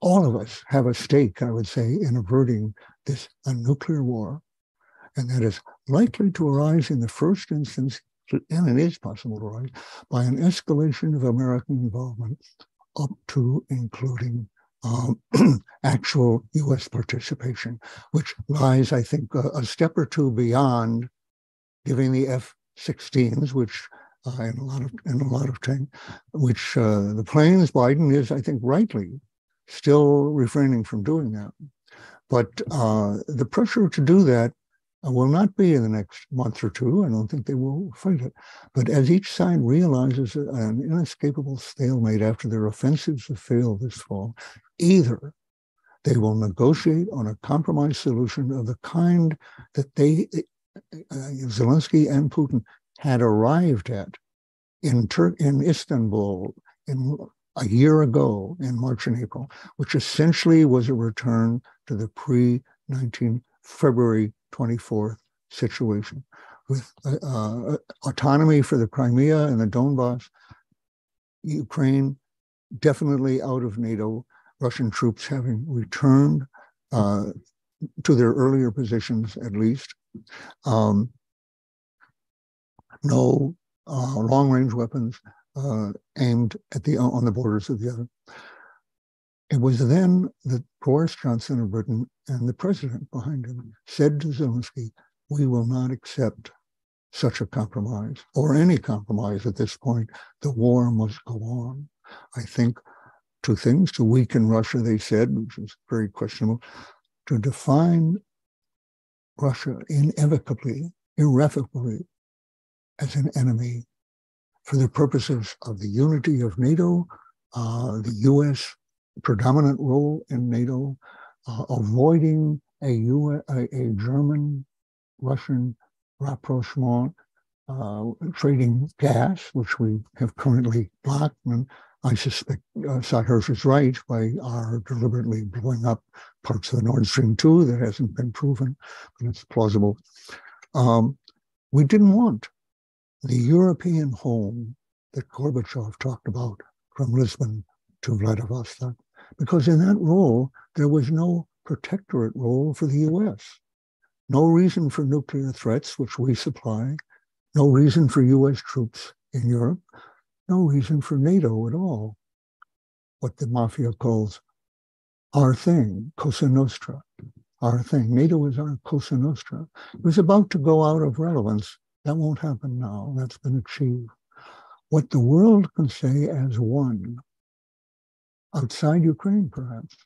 all of us have a stake, I would say, in averting a nuclear war, and that is likely to arise in the first instance, and it is possible to arise, by an escalation of American involvement up to including actual U.S. participation, which lies, I think, a step or two beyond giving the F-16s, which the planes. Biden is, I think, rightly still refraining from doing that. But the pressure to do that will not be in the next month or two. I don't think they will fight it. But as each side realizes an inescapable stalemate after their offensives have failed this fall, either they will negotiate on a compromise solution of the kind that they, Zelensky and Putin, had arrived at in Istanbul a year ago in March and April, which essentially was a return to the February 24th situation, with autonomy for the Crimea and the Donbas, Ukraine definitely out of NATO, Russian troops having returned to their earlier positions at least, no long-range weapons aimed at on the borders of the other. It was then that Boris Johnson of Britain and the president behind him said to Zelensky, we will not accept such a compromise or any compromise at this point. The war must go on. I think two things: to weaken Russia, they said, which is very questionable, to define Russia inevitably, irrevocably, as an enemy for the purposes of the unity of NATO, the U.S. predominant role in NATO, avoiding a German-Russian rapprochement, trading gas, which we have currently blocked. And I suspect Hersh is right by our deliberately blowing up parts of the Nord Stream 2 that hasn't been proven, but it's plausible. We didn't want the European home that Gorbachev talked about from Lisbon to Vladivostok, because in that role, there was no protectorate role for the U.S., no reason for nuclear threats, which we supply, no reason for U.S. troops in Europe, no reason for NATO at all, what the mafia calls our thing, Cosa Nostra, our thing. NATO is our Cosa Nostra. It was about to go out of relevance. That won't happen now. That's been achieved. What the world can say as one, outside Ukraine perhaps,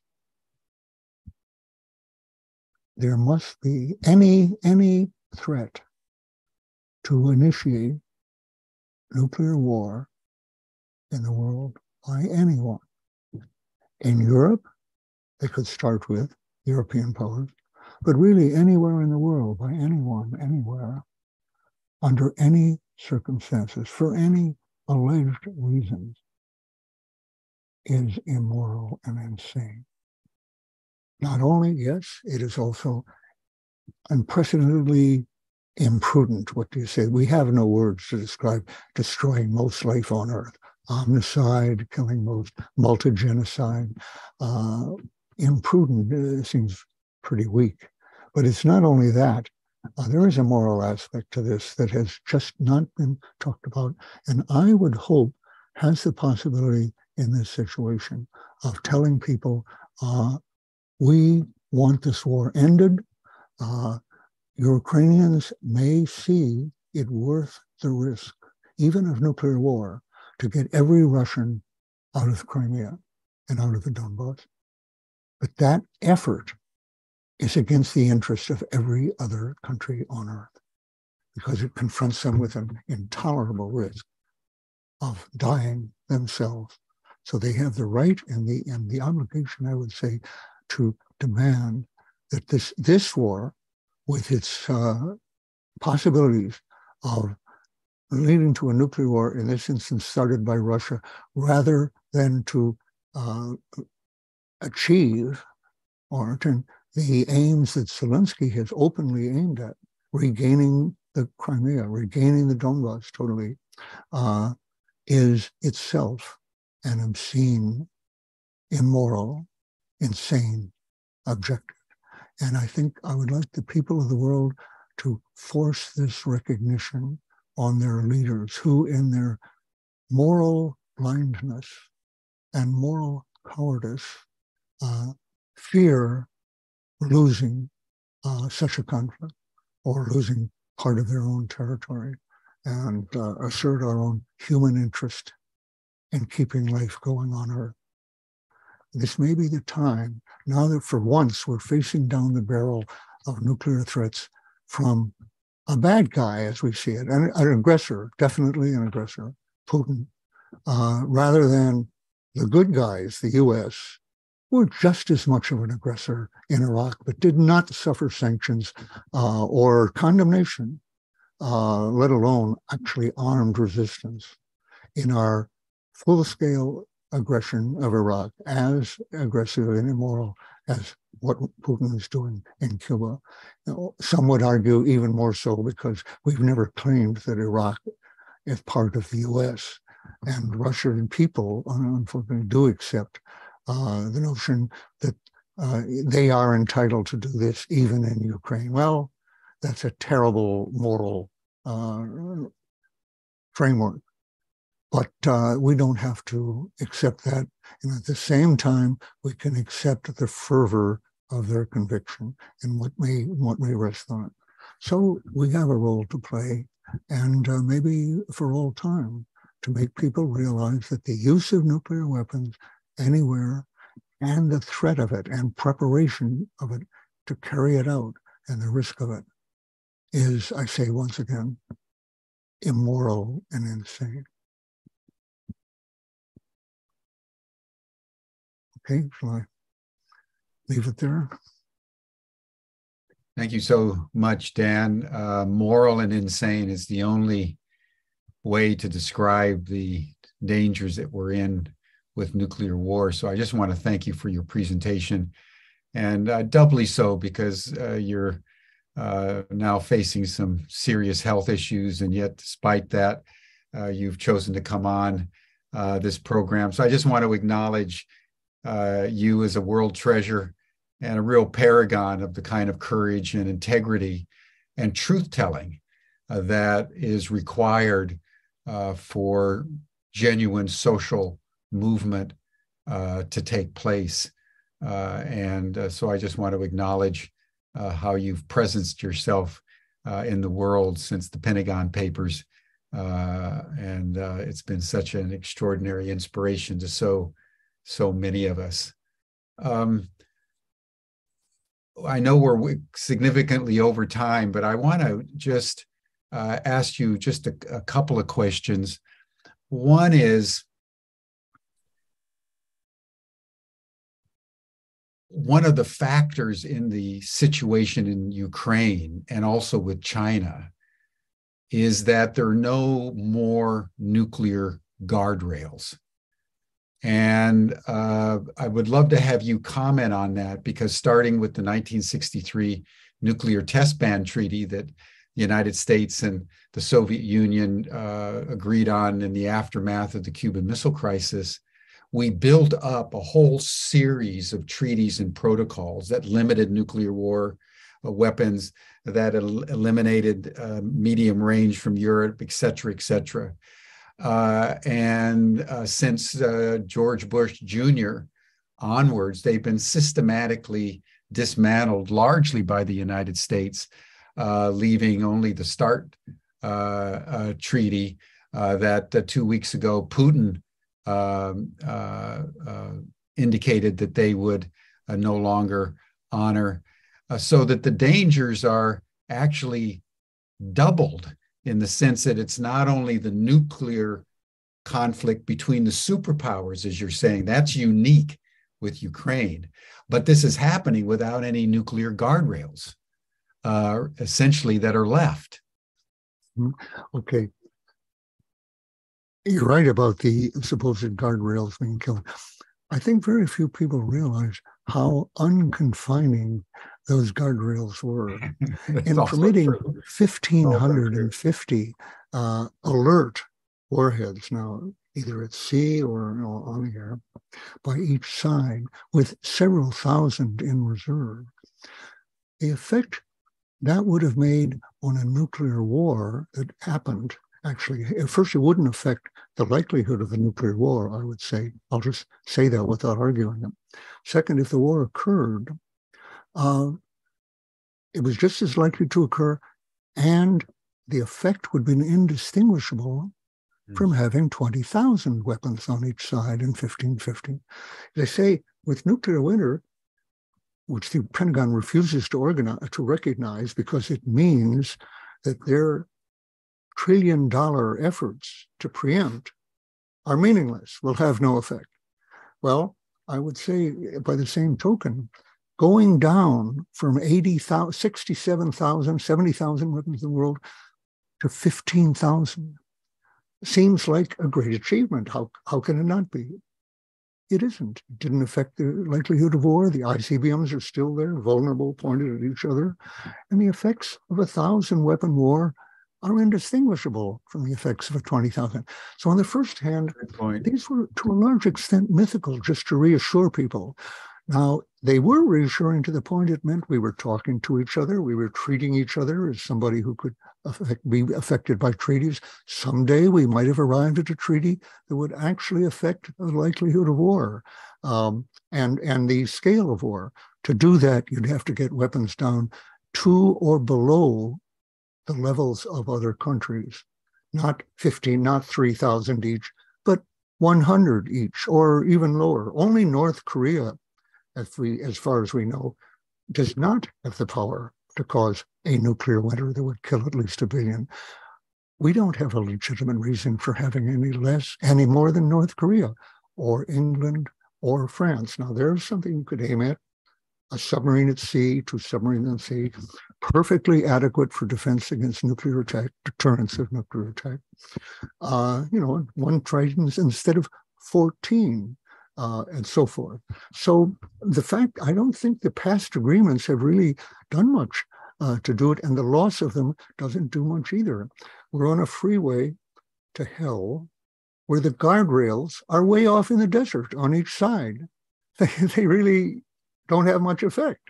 there must be any threat to initiate nuclear war in the world by anyone. In Europe, they could start with European powers, but really anywhere in the world, by anyone, anywhere, under any circumstances, for any alleged reasons, is immoral and insane. Not only, yes, it is also unprecedentedly imprudent. What do you say? We have no words to describe destroying most life on Earth. Omnicide, killing most, multi-genocide. Imprudent seems pretty weak. But it's not only that. There is a moral aspect to this that has just not been talked about, and I would hope has the possibility in this situation of telling people, we want this war ended. Ukrainians may see it worth the risk, even of nuclear war, to get every Russian out of Crimea and out of the Donbas. But that effort is against the interests of every other country on Earth, because it confronts them with an intolerable risk of dying themselves. So they have the right and the obligation, I would say, to demand that this war, with its possibilities of leading to a nuclear war, in this instance started by Russia, rather than to achieve or to the aims that Zelensky has openly aimed at, regaining the Crimea, regaining the Donbas totally, is itself an obscene, immoral, insane objective. And I think I would like the people of the world to force this recognition on their leaders, who in their moral blindness and moral cowardice fear losing such a conflict, or losing part of their own territory, and assert our own human interest in keeping life going on Earth. This may be the time, now that for once we're facing down the barrel of nuclear threats from a bad guy as we see it, an aggressor, definitely an aggressor, Putin, rather than the good guys, the US, were just as much of an aggressor in Iraq, but did not suffer sanctions or condemnation, let alone actually armed resistance in our full-scale aggression of Iraq, as aggressive and immoral as what Putin is doing in Cuba. Now, some would argue even more so, because we've never claimed that Iraq is part of the US, and Russian people, unfortunately, do accept the notion that they are entitled to do this even in Ukraine. Well, that's a terrible moral framework, but we don't have to accept that. And at the same time, we can accept the fervor of their conviction and what may rest on it. So we have a role to play, and maybe for all time, to make people realize that the use of nuclear weapons anywhere, and the threat of it and preparation of it to carry it out, and the risk of it is, I say once again, immoral and insane. Okay, shall I leave it there? Thank you so much, Dan. Moral and insane is the only way to describe the dangers that we're in with nuclear war. So I just want to thank you for your presentation, and doubly so because you're now facing some serious health issues, and yet despite that, you've chosen to come on this program. So I just want to acknowledge you as a world treasure and a real paragon of the kind of courage and integrity and truth-telling that is required for genuine social movement to take place. So I just want to acknowledge how you've presenced yourself in the world since the Pentagon Papers. It's been such an extraordinary inspiration to so many of us. I know we're significantly over time, but I want to just ask you just a couple of questions. One is, one of the factors in the situation in Ukraine and also with China is that there are no more nuclear guardrails. And I would love to have you comment on that, because starting with the 1963 nuclear test ban treaty that the United States and the Soviet Union agreed on in the aftermath of the Cuban Missile Crisis, we built up a whole series of treaties and protocols that limited nuclear war weapons, that eliminated medium range from Europe, et cetera, et cetera. Since George Bush Jr. onwards, they've been systematically dismantled largely by the United States, leaving only the START treaty that 2 weeks ago Putin indicated that they would no longer honor, so that the dangers are actually doubled, in the sense that it's not only the nuclear conflict between the superpowers, as you're saying, that's unique with Ukraine, but this is happening without any nuclear guardrails, essentially, that are left. Okay. You're right about the supposed guardrails being killed. I think very few people realize how unconfining those guardrails were in permitting 1,550 alert warheads, now either at sea or on the air, by each side, with several thousand in reserve. The effect that would have made on a nuclear war that happened, actually, at first it wouldn't affect the likelihood of a nuclear war, I would say. I'll just say that without arguing it. Second, if the war occurred, it was just as likely to occur, and the effect would be indistinguishable from having 20,000 weapons on each side in 1550. They say with nuclear winter, which the Pentagon refuses to recognize, because it means that their trillion-dollar efforts to preempt are meaningless, will have no effect. Well, I would say by the same token, going down from 80,000, 67,000, 70,000 weapons in the world to 15,000 seems like a great achievement. How can it not be? It isn't. It didn't affect the likelihood of war. The ICBMs are still there, vulnerable, pointed at each other. And the effects of a 1,000-weapon war are indistinguishable from the effects of a 20,000. So on the first hand, these were to a large extent mythical, just to reassure people. Now, they were reassuring to the point it meant we were talking to each other, we were treating each other as somebody who could be affected by treaties. Someday we might have arrived at a treaty that would actually affect the likelihood of war and the scale of war. To do that, you'd have to get weapons down to or below the levels of other countries, not 15, not 3,000 each, but 100 each, or even lower. Only North Korea, as far as we know, does not have the power to cause a nuclear winter that would kill at least 1 billion. We don't have a legitimate reason for having any more than North Korea or England or France. Now, there's something you could aim at: a submarine at sea, 2 submarines at sea, perfectly adequate for defense against nuclear attack, deterrence of nuclear attack. You know, 1 Triton instead of 14, and so forth. So the fact, I don't think the past agreements have really done much to do it, and the loss of them doesn't do much either. We're on a freeway to hell where the guardrails are way off in the desert on each side. They really don't have much effect.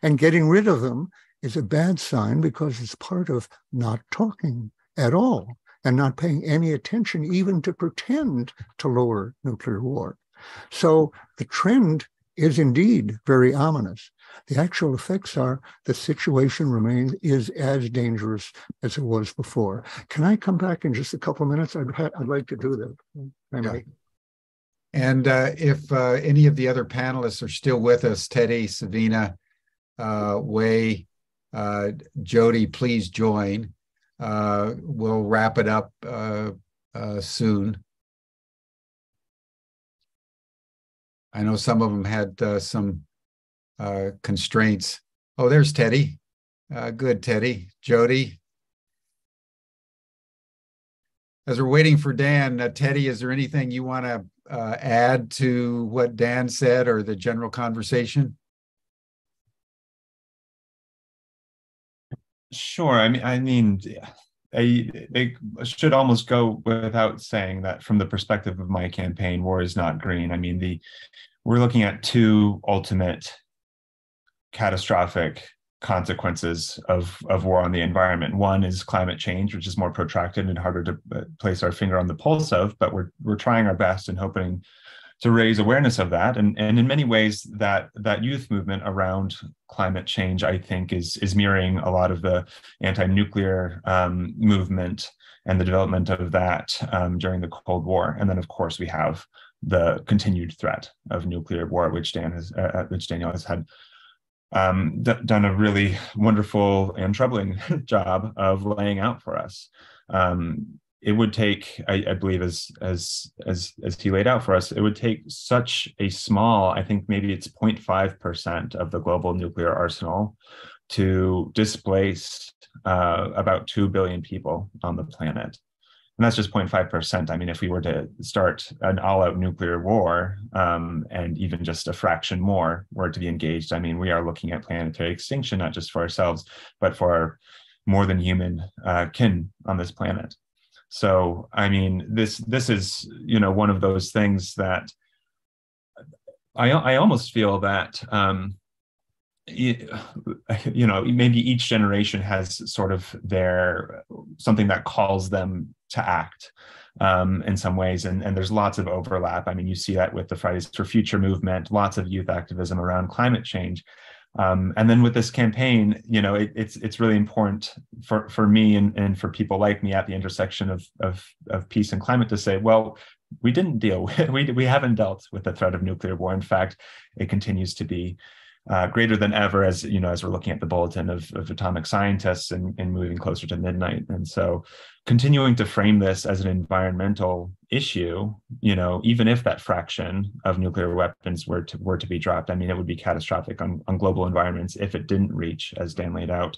And getting rid of them is a bad sign because it's part of not talking at all and not paying any attention even to pretend to lower nuclear war. So the trend is indeed very ominous. The actual effects are the situation is as dangerous as it was before. Can I come back in just a couple of minutes? I'd like to do that. Yeah. And if any of the other panelists are still with us, Teddy, Savina, Wei, Jody, please join. We'll wrap it up soon. I know some of them had some constraints. Oh, there's Teddy. Good, Teddy. Jody. As we're waiting for Dan, Teddy, is there anything you want to add to what Dan said or the general conversation? Sure. I mean, it should almost go without saying that from the perspective of my campaign, war is not green. I mean, we're looking at 2 ultimate catastrophic consequences of war on the environment. One is climate change, which is more protracted and harder to place our finger on the pulse of, but we're trying our best and hoping to raise awareness of that. And in many ways, that youth movement around climate change, I think, is mirroring a lot of the anti-nuclear movement and the development of that during the Cold War. And then, of course, we have the continued threat of nuclear war, which Daniel has had done a really wonderful and troubling job of laying out for us. It would take, I believe, as he laid out for us, it would take such a small, I think maybe it's 0.5% of the global nuclear arsenal to displace about 2 billion people on the planet. And that's just 0.5%. I mean, if we were to start an all-out nuclear war and even just a fraction more were to be engaged, I mean, we are looking at planetary extinction, not just for ourselves, but for our more than human kin on this planet. So, I mean, this is, you know, one of those things that I almost feel that, you know, maybe each generation has sort of their something that calls them to act in some ways. And there's lots of overlap. I mean, you see that with the Fridays for Future movement, lots of youth activism around climate change. And then with this campaign, you know, it's really important for me and for people like me at the intersection of peace and climate to say, well, we didn't deal with, we haven't dealt with the threat of nuclear war. In fact, it continues to be greater than ever, as you know, as we're looking at the bulletin of atomic scientists and moving closer to midnight. And so continuing to frame this as an environmental issue, you know, even if that fraction of nuclear weapons were to be dropped, I mean, it would be catastrophic on global environments if it didn't reach, as Dan laid out,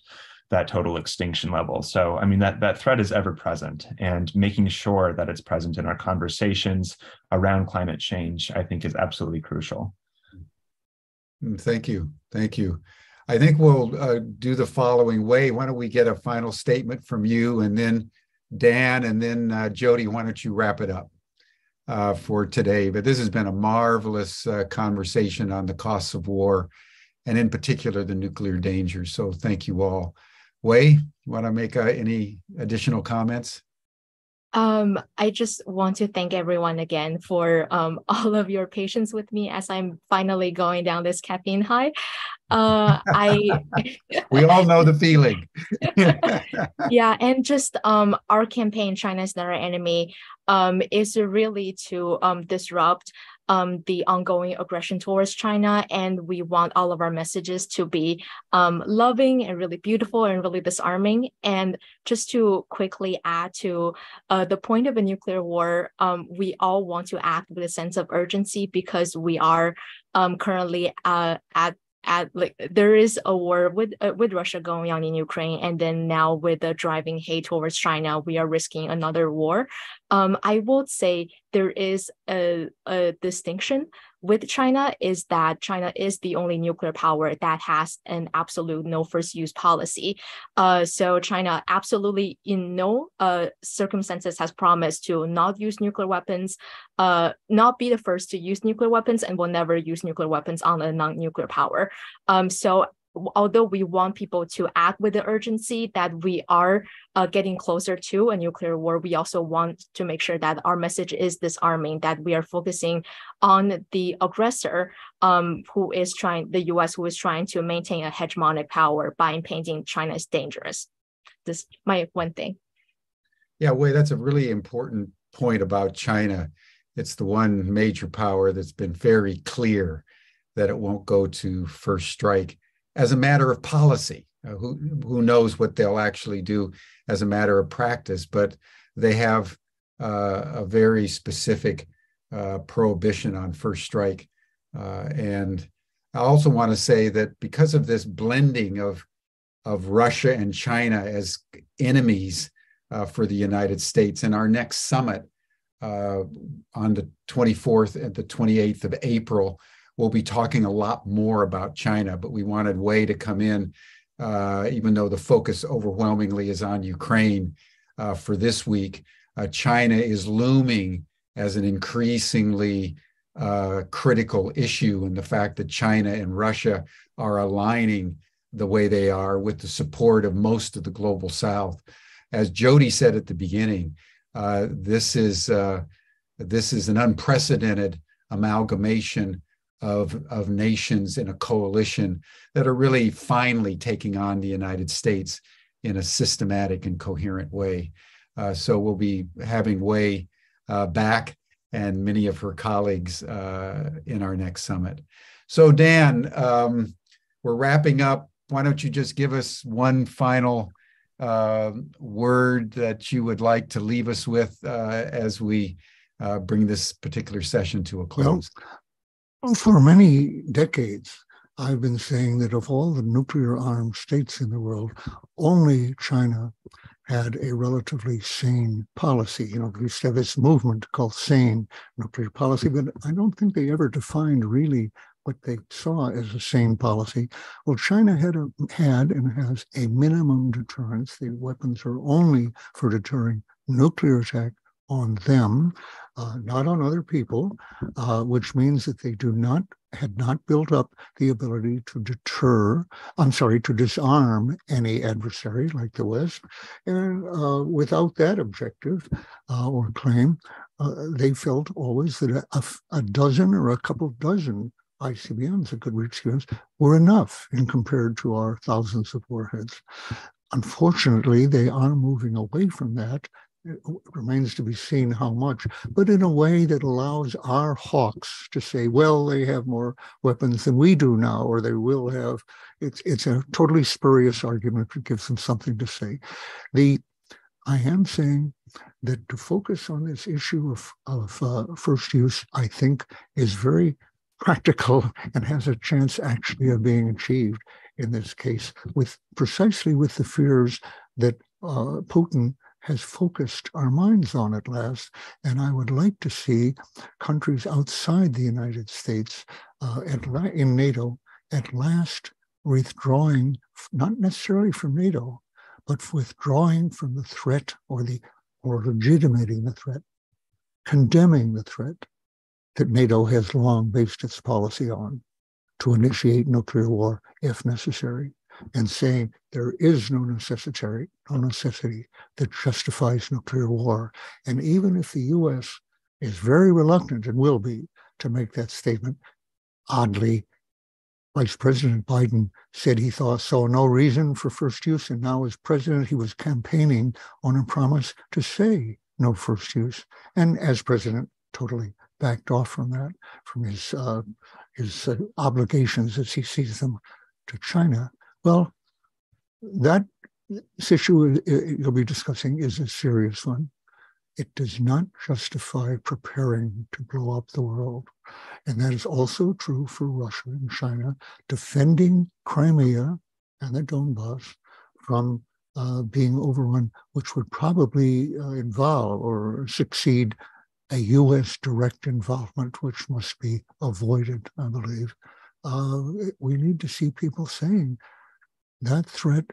that total extinction level. So, I mean, that threat is ever present, and making sure that it's present in our conversations around climate change, I think, is absolutely crucial. Thank you. Thank you. I think we'll do the following way. Why don't we get a final statement from you, and then Dan, and then Jody, why don't you wrap it up for today? But this has been a marvelous conversation on the costs of war, and in particular, the nuclear danger. So thank you all. Wei, you want to make any additional comments? I just want to thank everyone again for all of your patience with me as I'm finally going down this caffeine high. We all know the feeling. Yeah, and just our campaign, China's Not Our Enemy, is really to disrupt the ongoing aggression towards China, and we want all of our messages to be loving and really beautiful and really disarming. And just to quickly add to the point of a nuclear war, we all want to act with a sense of urgency because we are currently there is a war with Russia going on in Ukraine, and then now with the driving hate towards China, we are risking another war. I would say there is a distinction with China, is that China is the only nuclear power that has an absolute no first use policy. So China absolutely in no circumstances has promised to not use nuclear weapons, not be the first to use nuclear weapons, and will never use nuclear weapons on a non-nuclear power. So although we want people to act with the urgency that we are getting closer to a nuclear war, we also want to make sure that our message is disarming, that we are focusing on the aggressor, the US, who is trying to maintain a hegemonic power by painting China as dangerous. This is my one thing. Yeah, Wei, that's a really important point about China. It's the one major power that's been very clear that it won't go to first strike as a matter of policy. Who knows what they'll actually do as a matter of practice, but they have a very specific prohibition on first strike. And I also want to say that because of this blending of Russia and China as enemies for the United States, in our next summit on the 24th and the 28th of April, we'll be talking a lot more about China, but we wanted Wei to come in, even though the focus overwhelmingly is on Ukraine for this week. China is looming as an increasingly critical issue, and the fact that China and Russia are aligning the way they are with the support of most of the global South. As Jody said at the beginning, this is an unprecedented amalgamation of nations in a coalition that are really finally taking on the United States in a systematic and coherent way. So we'll be having Wei back and many of her colleagues in our next summit. So Dan, we're wrapping up. Why don't you just give us one final word that you would like to leave us with as we bring this particular session to a close? Well, for many decades, I've been saying that of all the nuclear-armed states in the world, only China had a relatively sane policy. You know, we used to have this movement called sane nuclear policy, but I don't think they ever defined really what they saw as a sane policy. Well, China had and has a minimum deterrence. The weapons are only for deterring nuclear attack on them, not on other people, which means that they had not built up the ability to disarm any adversary like the West. And without that objective or claim, they felt always that a dozen or a couple dozen ICBMs that could reach humans were enough in compared to our thousands of warheads. Unfortunately, they are moving away from that. It remains to be seen how much, but in a way that allows our hawks to say, well, they have more weapons than we do now, or they will have. It's a totally spurious argument that gives them something to say. I am saying that to focus on this issue of first use, I think, is very practical and has a chance actually of being achieved in this case, precisely with the fears that Putin has focused our minds on at last. And I would like to see countries outside the United States in NATO at last withdrawing, not necessarily from NATO, but withdrawing from the threat or legitimating the threat, condemning the threat that NATO has long based its policy on, to initiate nuclear war if necessary, and saying there is no necessity that justifies nuclear war. And even if the U.S. is very reluctant, and will be, to make that statement, oddly, Vice President Biden said he saw no reason for first use, and now as president, he was campaigning on a promise to say no first use, and as president, totally backed off from that, from his obligations as he sees them to China. Well, that issue you'll be discussing is a serious one. It does not justify preparing to blow up the world. And that is also true for Russia and China, defending Crimea and the Donbas from being overrun, which would probably involve or succeed a U.S. direct involvement, which must be avoided, I believe. We need to see people saying that threat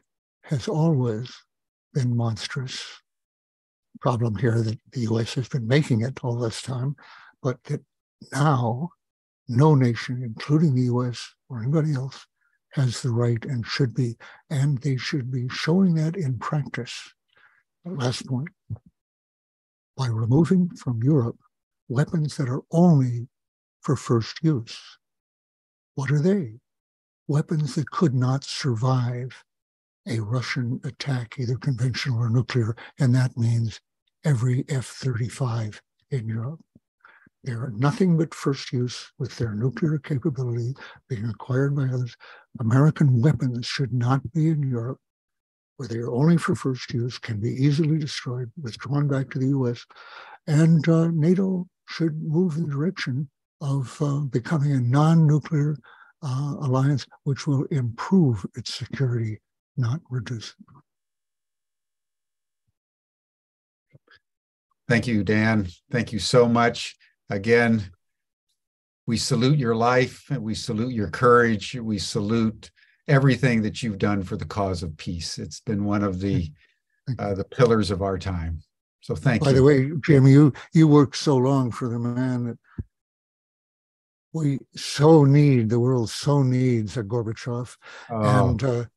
has always been monstrous. Problem here that the U.S. has been making it all this time, but that now no nation, including the U.S. or anybody else, has the right and should be, and they should be showing that in practice. Last point, by removing from Europe weapons that are only for first use. What are they? Weapons that could not survive a Russian attack, either conventional or nuclear, and that means every F-35 in Europe. They are nothing but first use with their nuclear capability being acquired by others. American weapons should not be in Europe, where they are only for first use, can be easily destroyed, withdrawn back to the US, and NATO should move in the direction of becoming a non-nuclear alliance, which will improve its security, not reduce it. Thank you, Dan. Thank you so much. Again, we salute your life, and we salute your courage. We salute everything that you've done for the cause of peace. It's been one of the pillars of our time. So thank you. By the way, Jim, you worked so long for the man that we so need, the world so needs a Gorbachev. Oh.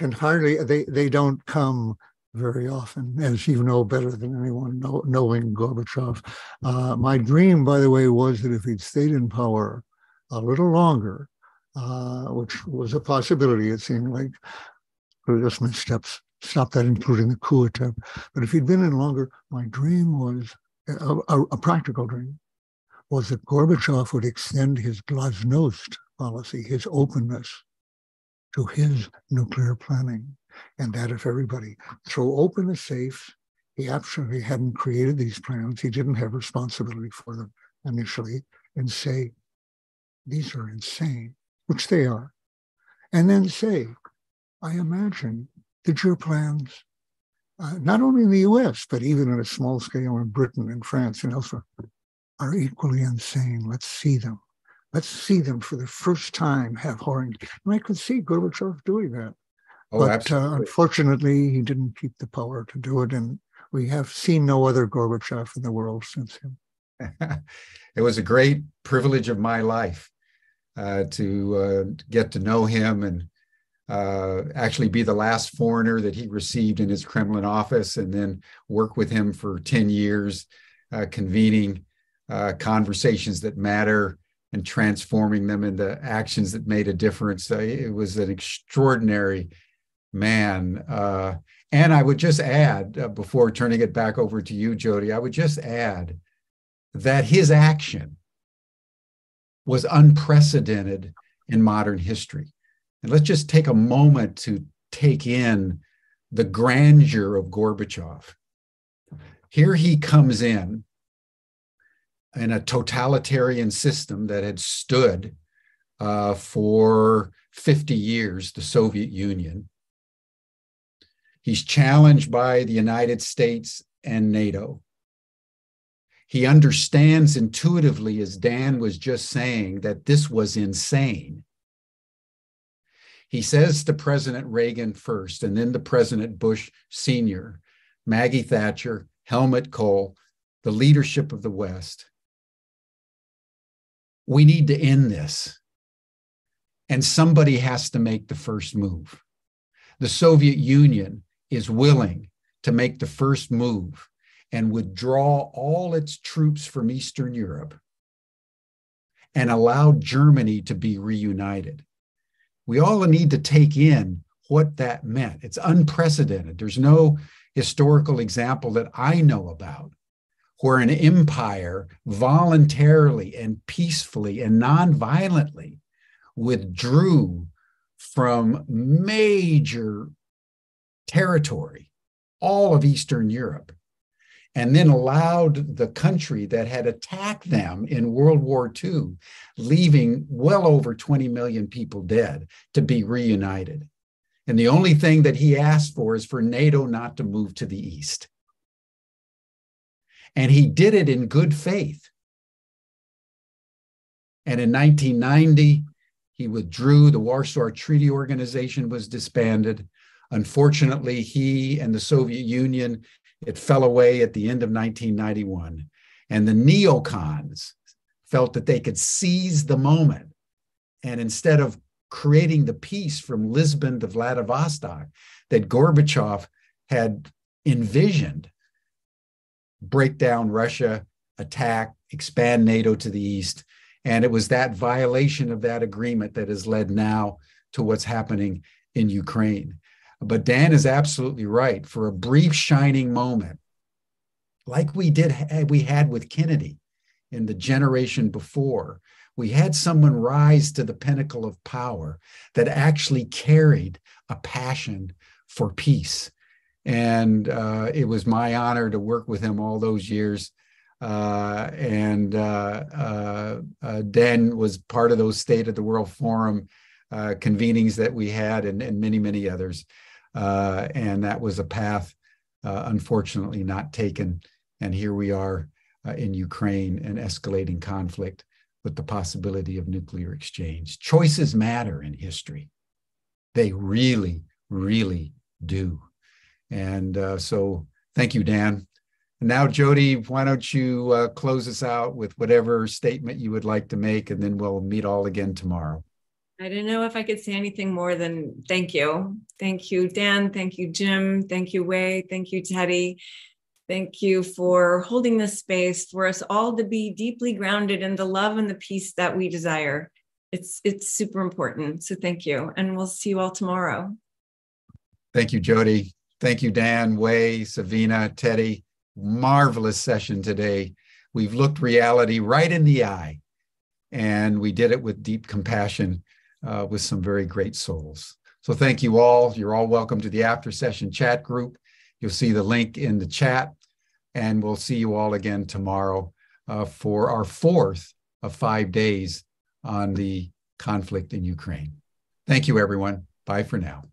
And hardly, they don't come very often, as you know better than anyone knowing Gorbachev. My dream, by the way, was that if he'd stayed in power a little longer, which was a possibility, it seemed like, through just missteps, stop that, including the coup attempt. But if he'd been in longer, my dream was, a practical dream, was that Gorbachev would extend his glasnost policy, his openness, to his nuclear planning, and that if everybody throw open the safes, he absolutely hadn't created these plans, he didn't have responsibility for them initially, and say, these are insane, which they are. And then say, I imagine that your plans, not only in the US, but even at a small scale in Britain and France and elsewhere, are equally insane. Let's see them. Let's see them for the first time have horns. And I could see Gorbachev doing that. Oh, but unfortunately, he didn't keep the power to do it. And we have seen no other Gorbachev in the world since him. It was a great privilege of my life to get to know him and actually be the last foreigner that he received in his Kremlin office, and then work with him for 10 years, convening conversations that matter and transforming them into actions that made a difference. It was an extraordinary man. And I would just add, before turning it back over to you, Jody, I would just add that his action was unprecedented in modern history. And let's just take a moment to take in the grandeur of Gorbachev. Here he comes in a totalitarian system that had stood for 50 years, the Soviet Union. He's challenged by the United States and NATO. He understands intuitively, as Dan was just saying, that this was insane. He says to President Reagan first, and then to President Bush Sr., Maggie Thatcher, Helmut Kohl, the leadership of the West, we need to end this. And somebody has to make the first move. The Soviet Union is willing to make the first move and withdraw all its troops from Eastern Europe and allow Germany to be reunited. We all need to take in what that meant. It's unprecedented. There's no historical example that I know about where an empire voluntarily and peacefully and nonviolently withdrew from major territory, all of Eastern Europe, and then allowed the country that had attacked them in World War II, leaving well over 20 million people dead, to be reunited. And the only thing that he asked for is for NATO not to move to the east. And he did it in good faith. And in 1990, he withdrew. The Warsaw Treaty Organization was disbanded. Unfortunately, he and the Soviet Union, it fell away at the end of 1991. And the neocons felt that they could seize the moment. And instead of creating the peace from Lisbon to Vladivostok that Gorbachev had envisioned, break down Russia, attack, expand NATO to the east. And it was that violation of that agreement that has led now to what's happening in Ukraine. But Dan is absolutely right. For a brief shining moment, like we had with Kennedy in the generation before, we had someone rise to the pinnacle of power that actually carried a passion for peace. And it was my honor to work with him all those years. Dan was part of those State of the World Forum convenings that we had, and many, many others. And that was a path, unfortunately, not taken. And here we are in Ukraine, an escalating conflict with the possibility of nuclear exchange. Choices matter in history. They really, really do. And so thank you, Dan. And now, Jody, why don't you close us out with whatever statement you would like to make, and then we'll meet all again tomorrow. I don't know if I could say anything more than thank you. Thank you, Dan. Thank you, Jim. Thank you, Wei. Thank you, Teddy. Thank you for holding this space for us all to be deeply grounded in the love and the peace that we desire. It's super important. So thank you. And we'll see you all tomorrow. Thank you, Jody. Thank you, Dan, Wei, Savina, Teddy. Marvelous session today. We've looked reality right in the eye. And we did it with deep compassion with some very great souls. So thank you all. You're all welcome to the after session chat group. You'll see the link in the chat, and we'll see you all again tomorrow for our fourth of 5 days on the conflict in Ukraine. Thank you, everyone. Bye for now.